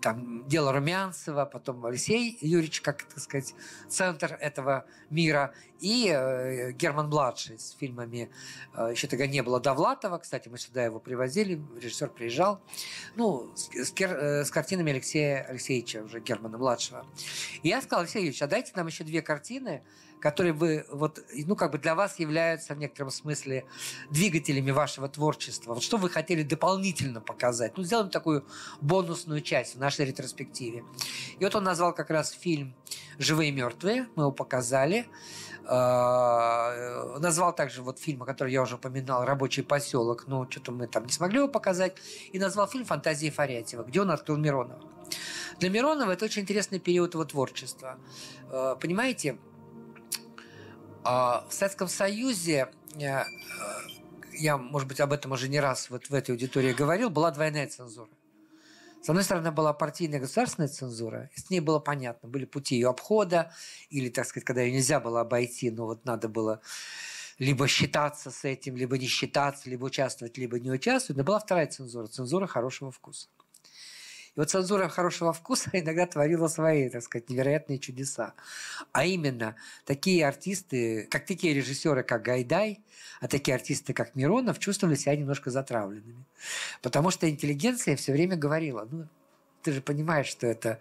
там, «Дело Румянцева», потом Алексей Юрьевич, как, так сказать, центр этого мира, и Герман-младший с фильмами «Еще тогда не было Довлатова». Кстати, мы сюда его привозили, режиссер приезжал. Ну, с картинами Алексея Алексеевича, уже Германа-младшего. И я сказал: Алексей Юрьевич, а дайте нам еще две картины, которые вы, вот, ну, как бы для вас являются в некотором смысле двигателями вашего творчества. Вот что вы хотели дополнительно показать? Ну, сделаем такую бонусную часть в нашей ретроспективе. И вот он назвал как раз фильм «Живые и мертвые», мы его показали. Назвал также вот фильм, о котором я уже упоминал, «Рабочий поселок», но что-то мы там не смогли его показать. И назвал фильм «Фантазии Фарятьева», где он открыл Миронова. Для Миронова это очень интересный период его творчества. Понимаете, в Советском Союзе, я, может быть, об этом уже не раз вот в этой аудитории говорил, была двойная цензура. С одной стороны, была партийная государственная цензура, и с ней было понятно, были пути ее обхода, или, так сказать, когда ее нельзя было обойти, но вот надо было либо считаться с этим, либо не считаться, либо участвовать, либо не участвовать. Но была вторая цензура, цензура хорошего вкуса. И вот цензура хорошего вкуса иногда творила свои, так сказать, невероятные чудеса. А именно, такие артисты, как такие режиссеры, как Гайдай, а такие артисты, как Миронов, чувствовали себя немножко затравленными. Потому что интеллигенция все время говорила: ну, ты же понимаешь, что это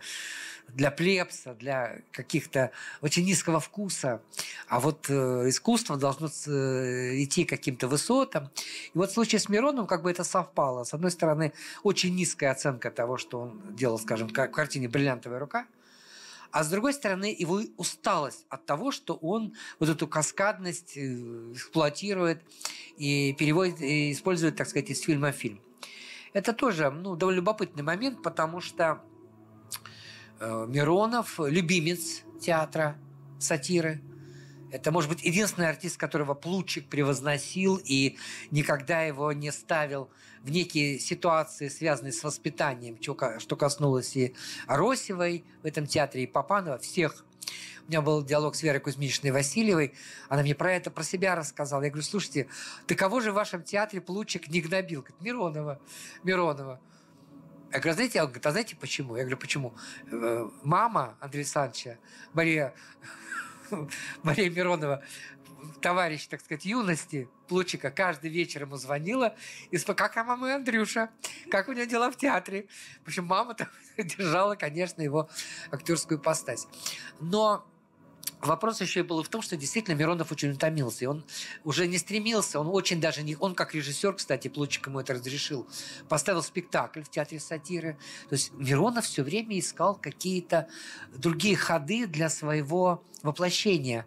для плебса, для каких-то очень низкого вкуса. А вот искусство должно идти к каким-то высотам. И вот в случае с Мироновым как бы это совпало. С одной стороны, очень низкая оценка того, что он делал, скажем, в картине «Бриллиантовая рука». А с другой стороны, его усталость от того, что он вот эту каскадность эксплуатирует и переводит, и использует, так сказать, из фильма в фильм. Это тоже, ну, довольно любопытный момент, потому что Миронов – любимец театра, сатиры. Это, может быть, единственный артист, которого Плутчик превозносил и никогда его не ставил в некие ситуации, связанные с воспитанием, что коснулось и Аросевой в этом театре, и Папанова, всех. У меня был диалог с Верой Кузьминичной Васильевой. Она мне про это, про себя рассказала. Я говорю: слушайте, да кого же в вашем театре Плутчик не гнобил? Говорит: Миронова. Я говорю: знаете, он говорит: а знаете почему? Я говорю: почему? Мама Андрея Александровича, Мария Миронова, товарищ, так сказать, юности Плутчика, каждый вечер ему звонила и спрашивала: как мама и Андрюша? Как у нее дела в театре? В общем, мама там держала, конечно, его актерскую постась. Но вопрос еще и был в том, что действительно Миронов очень утомился. И он уже не стремился, он очень даже не... Он как режиссер, кстати, Плутчик ему это разрешил, поставил спектакль в театре сатиры. То есть Миронов все время искал какие-то другие ходы для своего воплощения.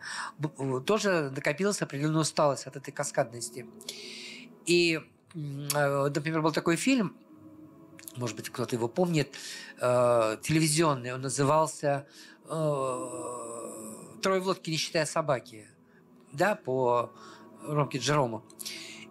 Тоже накопилась определенная усталость от этой каскадности. И, например, был такой фильм, может быть, кто-то его помнит, телевизионный, он назывался... «Трое в лодке, не считая собаки», да, по Ромке Джерому.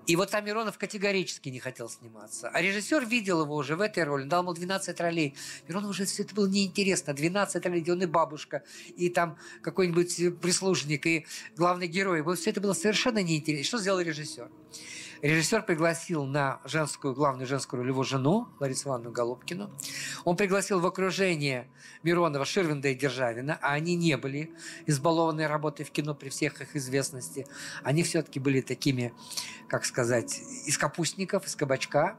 И вот там Миронов категорически не хотел сниматься. А режиссер видел его уже в этой роли, дал ему 12 ролей. Миронову уже все это было неинтересно. 12 ролей, где он и бабушка, и там какой-нибудь прислужник, и главный герой. Вот все это было совершенно неинтересно. Что сделал режиссер? Режиссер пригласил на женскую, главную женскую роль его жену, Ларису Ивановну Голубкину. Он пригласил в окружение Миронова Ширвинда и Державина, а они не были избалованной работой в кино при всех их известности. Они все-таки были такими, как сказать, из капустников, из кабачка.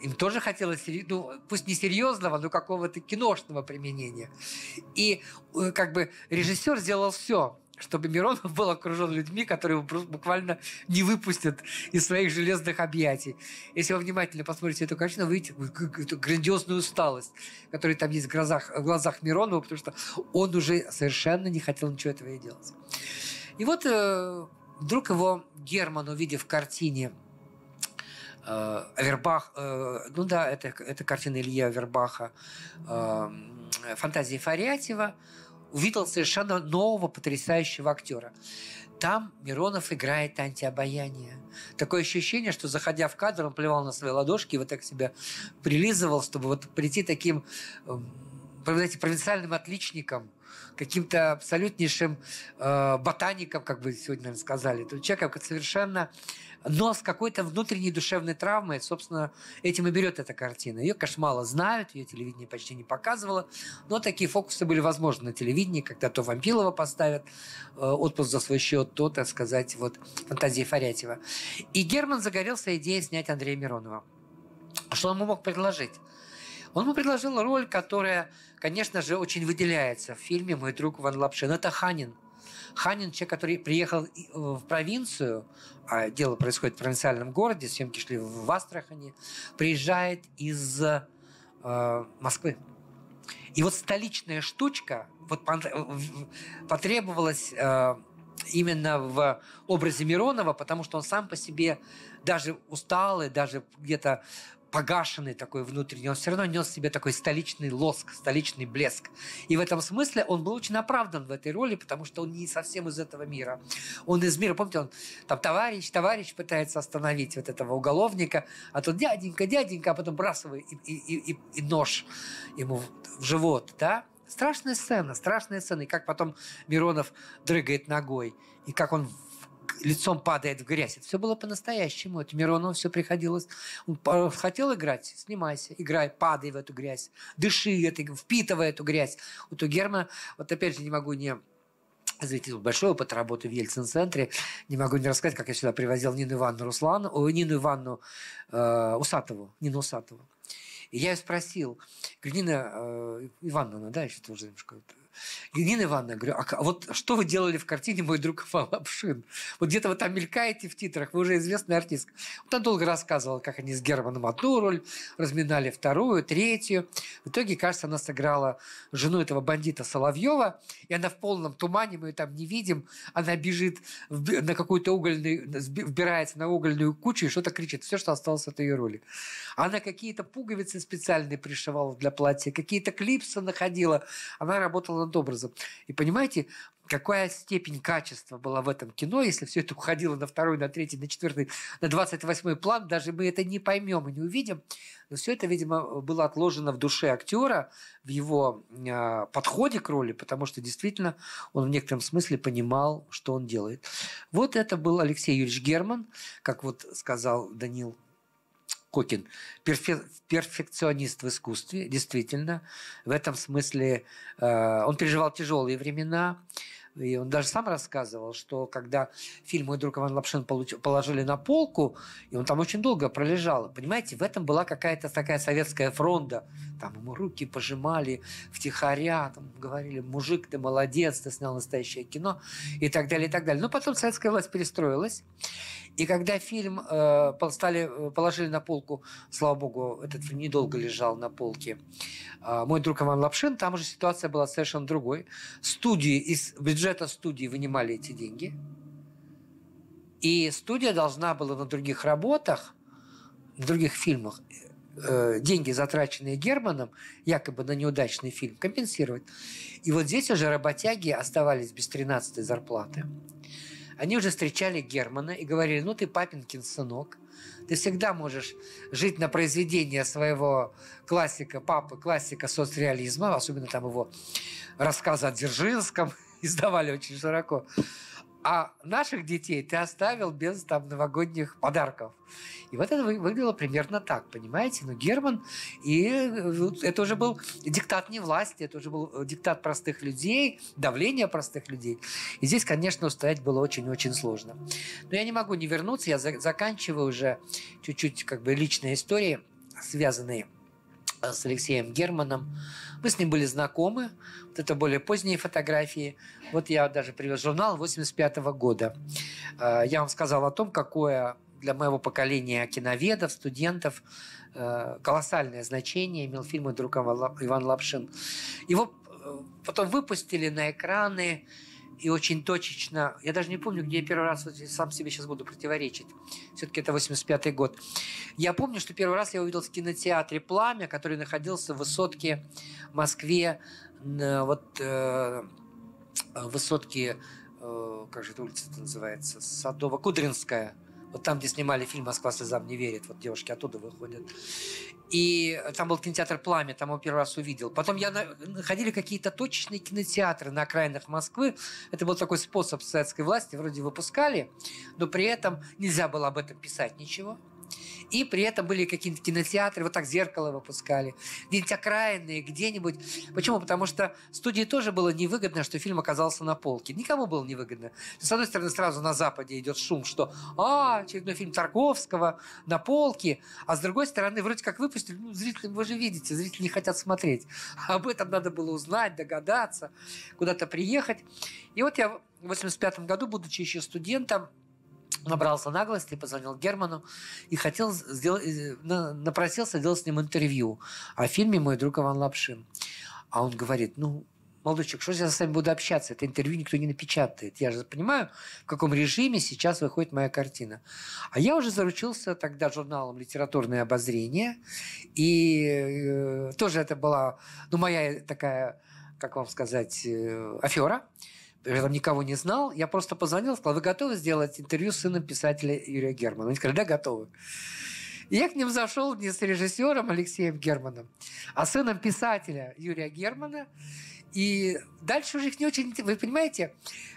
Им тоже хотелось, ну, пусть не серьезного, но какого-то киношного применения. И как бы режиссер сделал все, чтобы Миронов был окружен людьми, которые его буквально не выпустят из своих железных объятий. Если вы внимательно посмотрите эту картину, вы видите эту грандиозную усталость, которая там есть в глазах Миронова, потому что он уже совершенно не хотел ничего этого и делать. И вот вдруг его Герман, увидев в картине Авербах, ну да, это картина Ильи Авербаха, «Фантазии Фарятьева», увидел совершенно нового, потрясающего актера. Там Миронов играет антиобаяние. Такое ощущение, что, заходя в кадр, он плевал на свои ладошки и вот так себя прилизывал, чтобы вот прийти таким, знаете, провинциальным отличником, каким-то абсолютнейшим ботаником, как бы сегодня, наверное, сказали. Это человек совершенно... Но с какой-то внутренней душевной травмой, собственно, этим и берет эта картина. Ее, конечно, мало знают, ее телевидение почти не показывало, но такие фокусы были возможны на телевидении, когда то Вампилова поставят, «Отпуск за свой счет», то, так сказать, вот «Фантазии Фарятьева». И Герман загорелся идеей снять Андрея Миронова. Что он ему мог предложить? Он ему предложил роль, которая, конечно же, очень выделяется в фильме «Мой друг Иван Лапшин». Это Ханин. Ханин – человек, который приехал в провинцию, а дело происходит в провинциальном городе, съемки шли в Астрахани, приезжает из Москвы. И вот столичная штучка вот потребовалась именно в образе Миронова, потому что он сам по себе даже усталый, даже где-то погашенный такой внутренний, он все равно нес в себе такой столичный лоск, столичный блеск. И в этом смысле он был очень оправдан в этой роли, потому что он не совсем из этого мира. Он из мира, помните, он там товарищ пытается остановить вот этого уголовника, а тот дяденька, а потом бросает и нож ему в живот, да? Страшная сцена. И как потом Миронов дрыгает ногой, и как он лицом падает в грязь. Это все было по-настоящему. Это Миронову все приходилось. Он хотел играть? Снимайся, играй, падай в эту грязь, дыши, впитывай эту грязь. Вот у Германа, вот опять же, не могу не... большой опыт работы в Ельцин-центре. Не могу не рассказать, как я сюда привозил Нину Ивановну Усатову. И я ее спросил, говорю, Нина Ивановна, говорю, а вот что вы делали в картине «Мой друг Иван Лапшин»? Вот где-то вы там мелькаете в титрах, вы уже известный артист. Вот она долго рассказывала, как они с Германом одну роль разминали, вторую, третью. В итоге, кажется, она сыграла жену этого бандита Соловьева, и она в полном тумане, мы ее там не видим, она бежит на какую-то угольную, вбирается на угольную кучу и что-то кричит. Все, что осталось от ее роли. Она какие-то пуговицы специальные пришивала для платья, какие-то клипсы находила. Она работала над образом. И понимаете, какая степень качества была в этом кино, если все это уходило на второй, на третий, на четвертый, на 28-й план, даже мы это не поймем и не увидим. Но все это, видимо, было отложено в душе актера, в его подходе к роли, потому что действительно он в некотором смысле понимал, что он делает. Вот это был Алексей Юрьевич Герман, как вот сказал Данил Кокин, перфекционист в искусстве, действительно. В этом смысле он переживал тяжелые времена. И он даже сам рассказывал, что когда фильм «Мой друг Иван Лапшин» положили на полку, и он там очень долго пролежал. Понимаете, в этом была какая-то такая советская фронта. Там ему руки пожимали втихаря, там говорили: «Мужик, ты молодец, ты снял настоящее кино», и так далее, и так далее. Но потом советская власть перестроилась. И когда фильм положили на полку, слава богу, этот фильм недолго лежал на полке, «Мой друг Иван Лапшин», там уже ситуация была совершенно другой. Студии из бюджета студии вынимали эти деньги. И студия должна была на других работах, на других фильмах, деньги, затраченные Германом, якобы на неудачный фильм, компенсировать. И вот здесь уже работяги оставались без 13-й зарплаты. Они уже встречали Германа и говорили: ну ты папинкин сынок, ты всегда можешь жить на произведение своего классика, папы, классика соцреализма, особенно там его рассказы о Дзержинском издавали очень широко. А наших детей ты оставил без там новогодних подарков. И вот это выглядело примерно так, понимаете? Ну, Герман, и это уже был диктат не власти, это уже был диктат простых людей, давление простых людей. И здесь, конечно, устоять было очень-очень сложно. Но я не могу не вернуться, я заканчиваю уже чуть-чуть как бы личные истории, связанные с Алексеем Германом. Мы с ним были знакомы. Вот это более поздние фотографии. Вот я даже привез журнал 1985 года. Я вам сказал о том, какое для моего поколения киноведов, студентов колоссальное значение имел фильм «Друг Иван Лапшин». Его потом выпустили на экраны и очень точечно. Я даже не помню, где я первый раз, вот сам себе сейчас буду противоречить. Все-таки это 1985 год. Я помню, что первый раз я увидел в кинотеатре «Пламя», который находился в Высотке в Москве. Высотки, как же эта улица-то называется? Садово-Кудринская. Вот там, где снимали фильм «Москва слезам не верит». Вот девушки оттуда выходят. И там был кинотеатр «Пламя», там его первый раз увидел. Потом я находили какие-то точечные кинотеатры на окраинах Москвы. Это был такой способ советской власти. Вроде выпускали, но при этом нельзя было об этом писать ничего. И при этом были какие-то кинотеатры, вот так «Зеркало» выпускали, где-нибудь окраинные, где-нибудь. Почему? Потому что студии тоже было невыгодно, что фильм оказался на полке. Никому было невыгодно. С одной стороны, сразу на Западе идет шум, что очередной фильм Тарковского на полке, а с другой стороны, вроде как выпустили, ну, зрители, вы же видите, зрители не хотят смотреть. Об этом надо было узнать, догадаться, куда-то приехать. И вот я в 1985 году, будучи еще студентом, набрался наглости, позвонил Герману и хотел напросился делать с ним интервью о фильме «Мой друг Иван Лапшин». А он говорит: ну, молодочек, что же я с вами буду общаться? Это интервью никто не напечатает. Я же понимаю, в каком режиме сейчас выходит моя картина. А я уже заручился тогда журналом «Литературное обозрение». И тоже это была, ну, моя такая, как вам сказать, афера. Я там никого не знал. Я просто позвонил, сказал: вы готовы сделать интервью с сыном писателя Юрия Германа? Они сказали: да, готовы. И я к ним зашел не с режиссером Алексеем Германом, а с сыном писателя Юрия Германа. И дальше уже их не очень... Вы понимаете,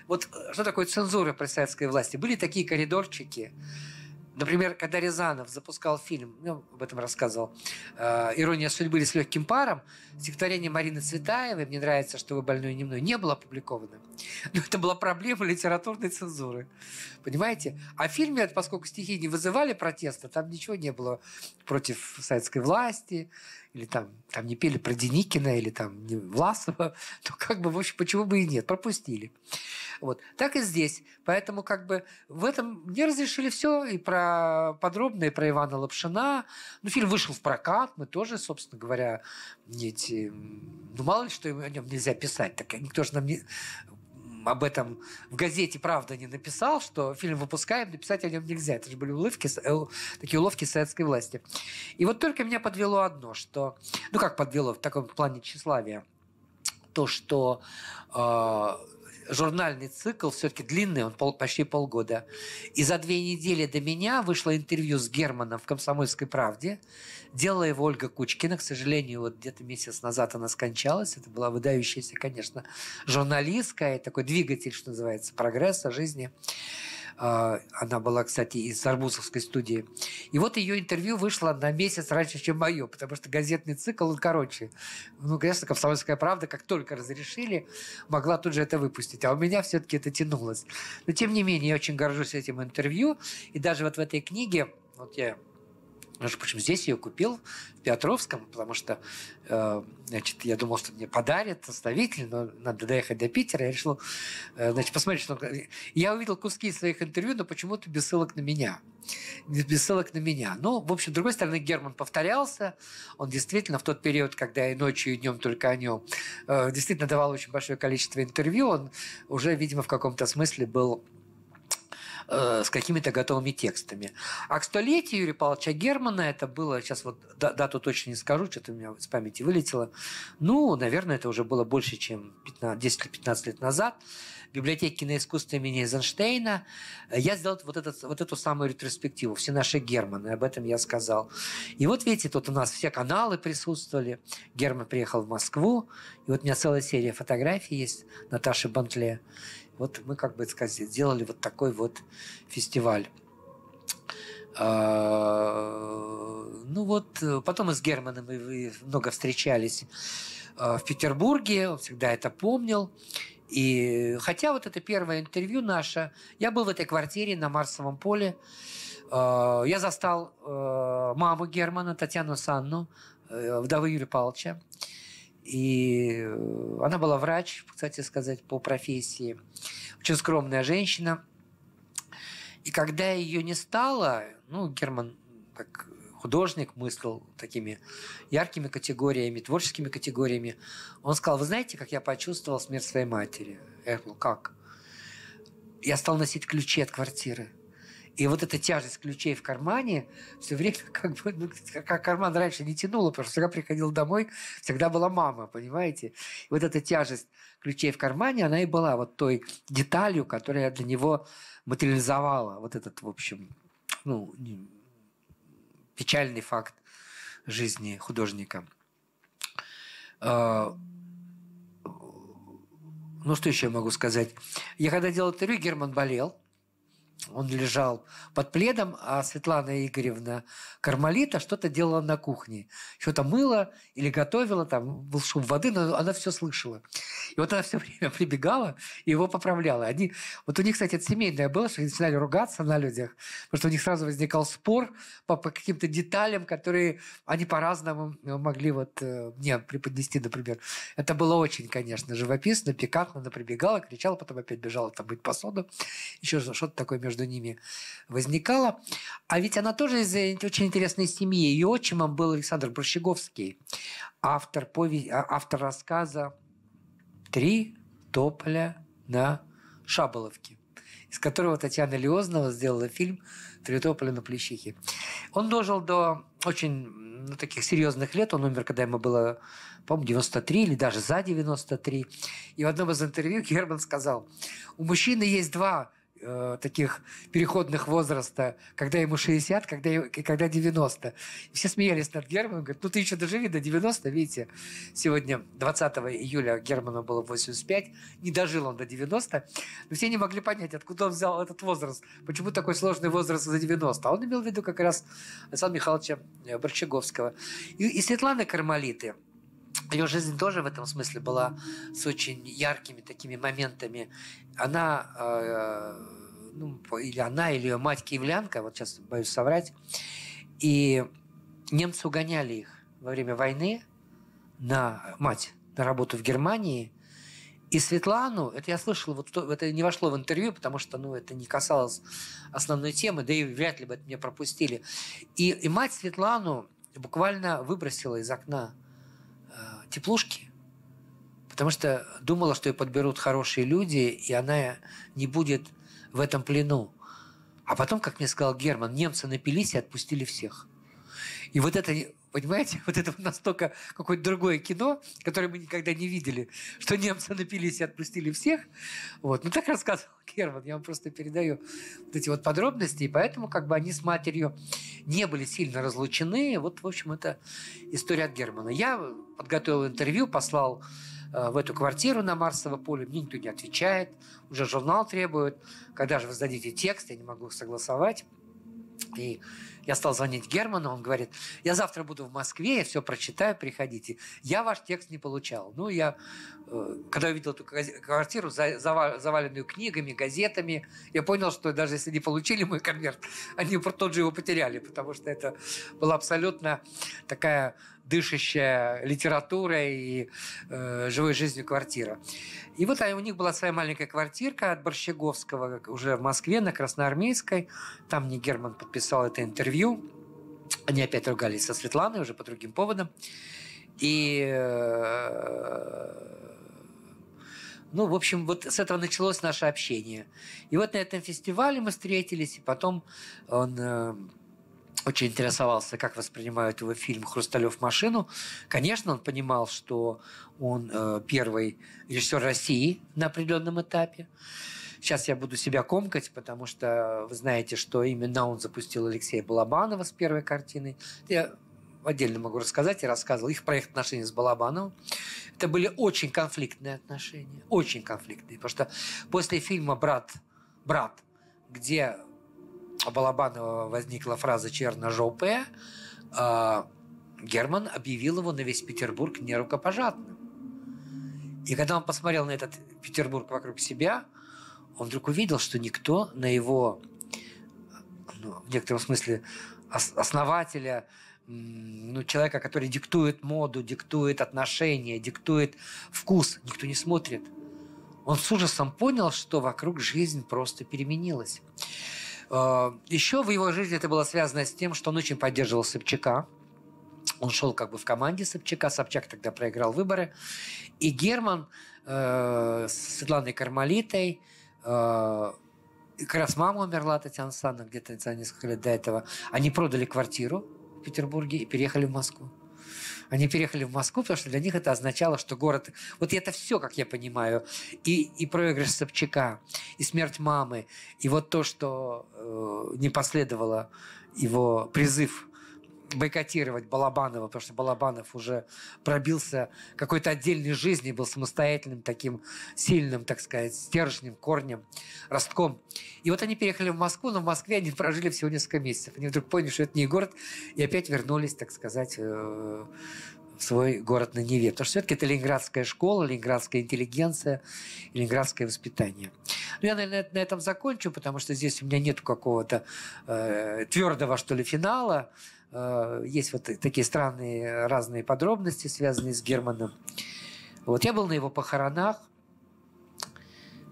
вот что такое цензура при советской власти? Были такие коридорчики. Например, когда Рязанов запускал фильм, ну, об этом рассказывал, «Ирония судьбы» или «С легким паром», стихотворение Марины Цветаевой «Мне нравится, что вы больной не мной» не было опубликовано. Но это была проблема литературной цензуры. Понимаете? А в фильме, поскольку стихи не вызывали протеста, там ничего не было против советской власти, или там не пели про Деникина, или там не Власова, то как бы, в общем, почему бы и нет, пропустили. Вот. Так и здесь. Поэтому как бы в этом не разрешили все, и про подробно, и про Ивана Лапшина. Ну, фильм вышел в прокат, мы тоже, собственно говоря, ну, мало ли, что о нем нельзя писать, так никто же нам не... Об этом в газете «Правда» не написал, что фильм выпускаем, написать о нем нельзя. Это же были такие уловки советской власти. И вот только меня подвело одно, что... Ну, как подвело в таком плане тщеславия? То, что журнальный цикл все-таки длинный, он почти полгода. И за 2 недели до меня вышло интервью с Германом в «Комсомольской правде». Делала его Ольга Кучкина. К сожалению, вот где-то месяц назад она скончалась. Это была выдающаяся, конечно, журналистка и такой двигатель, что называется, прогресса жизни. Она была, кстати, из Арбузовской студии. И вот ее интервью вышло на месяц раньше, чем мое, потому что газетный цикл, он короче. Ну, конечно, «Комсомольская правда», как только разрешили, могла тут же это выпустить. А у меня все-таки это тянулось. Но, тем не менее, я очень горжусь этим интервью. И даже вот в этой книге, вот я, между прочим, здесь ее купил, в Петровском, потому что значит, я думал, что мне подарят составитель, но надо доехать до Питера. Я решил значит, посмотреть, что... Я увидел куски своих интервью, но почему-то без ссылок на меня. Без ссылок на меня. Но, в общем, с другой стороны, Герман повторялся. Он действительно в тот период, когда и ночью, и днем только о нем, действительно давал очень большое количество интервью. Он уже, видимо, в каком-то смысле был... с какими-то готовыми текстами. А к столетию Юрия Павловича Германа это было, сейчас вот дату точно не скажу, что-то у меня с памяти вылетело, ну, наверное, это уже было больше, чем 10-15 лет назад. библиотеки киноискусства имени Эйзенштейна, я сделал вот эту самую ретроспективу «Все наши Германы», об этом я сказал. И вот видите, тут у нас все каналы присутствовали. Герман приехал в Москву, и вот у меня целая серия фотографий есть Наташи Бантле. Вот мы, как бы сказать, сделали вот такой вот фестиваль. Ну вот, потом и с Германом мы много встречались в Петербурге, он всегда это помнил. И хотя вот это первое интервью наше, я был в этой квартире на Марсовом поле, я застал маму Германа, Татьяну Санну, вдову Юрия Павловича. И она была врач, кстати сказать, по профессии, очень скромная женщина. И когда ее не стало, ну, Герман, как художник, мыслил такими яркими категориями, творческими категориями, он сказал: вы знаете, как я почувствовал смерть своей матери? Я говорю: как? Я стал носить ключи от квартиры. И вот эта тяжесть ключей в кармане все время, как бы, ну, как карман раньше не тянуло, потому что всегда приходил домой, всегда была мама, понимаете? И вот эта тяжесть ключей в кармане, она и была вот той деталью, которая для него материализовала вот этот, в общем, ну, печальный факт жизни художника. Ну, что еще я могу сказать? Я когда делал интервью, Герман болел. Он лежал под пледом, а Светлана Игоревна Кармалита что-то делала на кухне. Что-то мыла или готовила, там был шум воды, но она все слышала. И вот она все время прибегала и его поправляла. Вот у них, кстати, это семейное было, что они начинали ругаться на людях, потому что у них сразу возникал спор по каким-то деталям, которые они по-разному могли вот мне преподнести, например. Это было очень, конечно, живописно, пикантно. Она прибегала, кричала, потом опять бежала там мыть посуду. Еще что-то такое между ними возникало. А ведь она тоже из очень интересной семьи. Ее отчимом был Александр Борщеговский, автор рассказа «Три тополя на Шаболовке», из которого Татьяна Лиознова сделала фильм «Три тополя на Плещихе». Он дожил до очень, ну, таких серьезных лет. Он умер, когда ему было, по-моему, 93 или даже за 93. И в одном из интервью Герман сказал: у мужчины есть два таких переходных возраста, когда ему 60, когда 90. И все смеялись над Германом, говорят: ну ты еще доживи до 90, видите, сегодня 20 июля Герману было 85, не дожил он до 90, но все не могли понять, откуда он взял этот возраст, почему такой сложный возраст за 90, а он имел в виду как раз Александра Михайловича Борщеговского. И Светлана Кармалиты. Ее жизнь тоже в этом смысле была с очень яркими такими моментами. Она или ее мать киевлянка, вот сейчас боюсь соврать, и немцы угоняли их во время войны на работу в Германии. И Светлану, это я слышал, вот это не вошло в интервью, потому что, ну, это не касалось основной темы, да и вряд ли бы это меня пропустили. И мать Светлану буквально выбросила из окна теплушки, потому что думала, что ее подберут хорошие люди, и она не будет в этом плену. А потом, как мне сказал Герман, немцы напились и отпустили всех. И вот это, понимаете, вот это настолько какое-то другое кино, которое мы никогда не видели, что немцы напились и отпустили всех. Вот. Ну, так рассказывал Герман, я вам просто передаю вот эти вот подробности, и поэтому как бы они с матерью не были сильно разлучены. Вот, в общем, это история от Германа. Я подготовил интервью, послал в эту квартиру на Марсово поле, мне никто не отвечает, уже журнал требует, когда же вы сдадите текст, я не могу согласовать. И я стал звонить Герману, он говорит: я завтра буду в Москве, я все прочитаю, приходите. Я ваш текст не получал. Ну, я, когда увидел эту квартиру, заваленную книгами, газетами, я понял, что даже если не получили мой конверт, они тут же его потеряли, потому что это была абсолютно такая дышащая литература и живой жизнью квартира. И вот у них была своя маленькая квартирка от Борщеговского, уже в Москве, на Красноармейской. Там мне Герман подписал это интервью. Они опять ругались со Светланой, уже по другим поводам. И, ну, в общем, вот с этого началось наше общение. И вот на этом фестивале мы встретились, и потом он очень интересовался, как воспринимают его фильм «Хрусталев машину». Конечно, он понимал, что он первый режиссер России на определенном этапе. Сейчас я буду себя комкать, потому что вы знаете, что именно он запустил Алексея Балабанова с первой картиной. Я отдельно могу рассказать, я рассказывал их про их отношения с Балабановым. Это были очень конфликтные отношения, очень конфликтные. Потому что после фильма «Брат», где у Балабанова возникла фраза «черножопая», Герман объявил его на весь Петербург нерукопожатным. И когда он посмотрел на этот Петербург вокруг себя, он вдруг увидел, что никто на его, в некотором смысле, основателя, человека, который диктует моду, диктует отношения, диктует вкус, никто не смотрит. Он с ужасом понял, что вокруг жизнь просто переменилась. Еще в его жизни это было связано с тем, что он очень поддерживал Собчака. Он шел как бы в команде Собчака. Собчак тогда проиграл выборы. И Герман с Светланой Кармалитой, как раз мама умерла, Татьяна Александровна, где-то за несколько лет до этого, они продали квартиру в Петербурге и переехали в Москву. Они переехали в Москву, потому что для них это означало, что город... Вот это все, как я понимаю, и проигрыш Собчака, и смерть мамы, и вот то, что не последовало его призыв бойкотировать Балабанова, потому что Балабанов уже пробился какой-то отдельной жизни, был самостоятельным таким сильным, так сказать, стержнем, корнем, ростком. И вот они переехали в Москву, но в Москве они прожили всего несколько месяцев. Они вдруг поняли, что это не город, и опять вернулись, так сказать, в свой город на Неве. Потому что все-таки это ленинградская школа, ленинградская интеллигенция, ленинградское воспитание. Но я, наверное, на этом закончу, потому что здесь у меня нет какого-то твердого, что ли, финала. Есть вот такие странные разные подробности, связанные с Германом. Вот я был на его похоронах.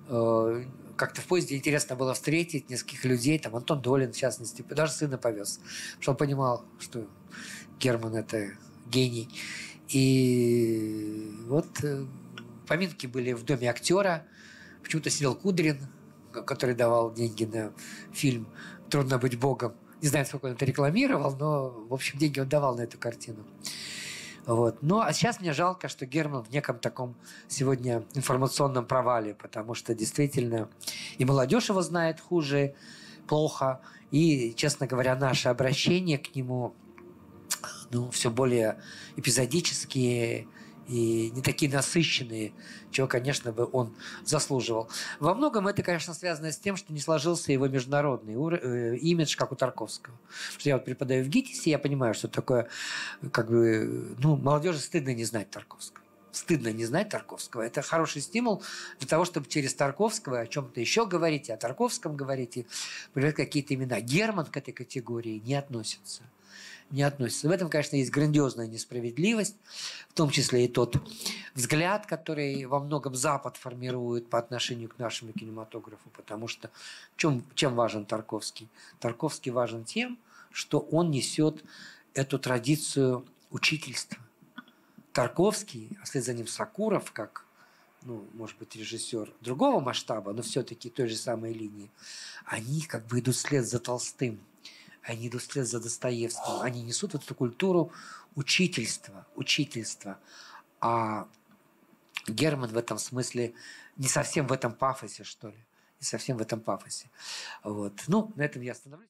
Как-то в поезде интересно было встретить нескольких людей. Там Антон Долин, в частности, даже сына повез. Потому что он понимал, что Герман – это гений. И вот поминки были в доме актера. Почему-то сидел Кудрин, который давал деньги на фильм «Трудно быть богом». Не знаю, сколько он это рекламировал, но, в общем, деньги он давал на эту картину. Вот. Ну, а сейчас мне жалко, что Герман в неком таком сегодня информационном провале, потому что действительно и молодежь его знает хуже, плохо, и, честно говоря, наше обращение к нему все более эпизодические и не такие насыщенные, чего, конечно, бы он заслуживал. Во многом это, конечно, связано с тем, что не сложился его международный имидж, как у Тарковского. Потому что я вот преподаю в ГИТИСе, я понимаю, что такое, как бы, молодежи стыдно не знать Тарковского. Стыдно не знать Тарковского. Это хороший стимул для того, чтобы через Тарковского о чем-то еще говорить, о Тарковском говорить, и приводить какие-то имена. Герман к этой категории не относится. Не относится. В этом, конечно, есть грандиозная несправедливость, в том числе и тот взгляд, который во многом Запад формирует по отношению к нашему кинематографу, потому что чем важен Тарковский? Тарковский важен тем, что он несет эту традицию учительства. Тарковский, а вслед за ним Сакуров, как, может быть, режиссер другого масштаба, но все-таки той же самой линии, они как бы идут вслед за Толстым. Они идут вслед за Достоевским. Они несут вот эту культуру учительства. А Герман в этом смысле не совсем в этом пафосе, что ли. Не совсем в этом пафосе. Вот. На этом я остановлюсь.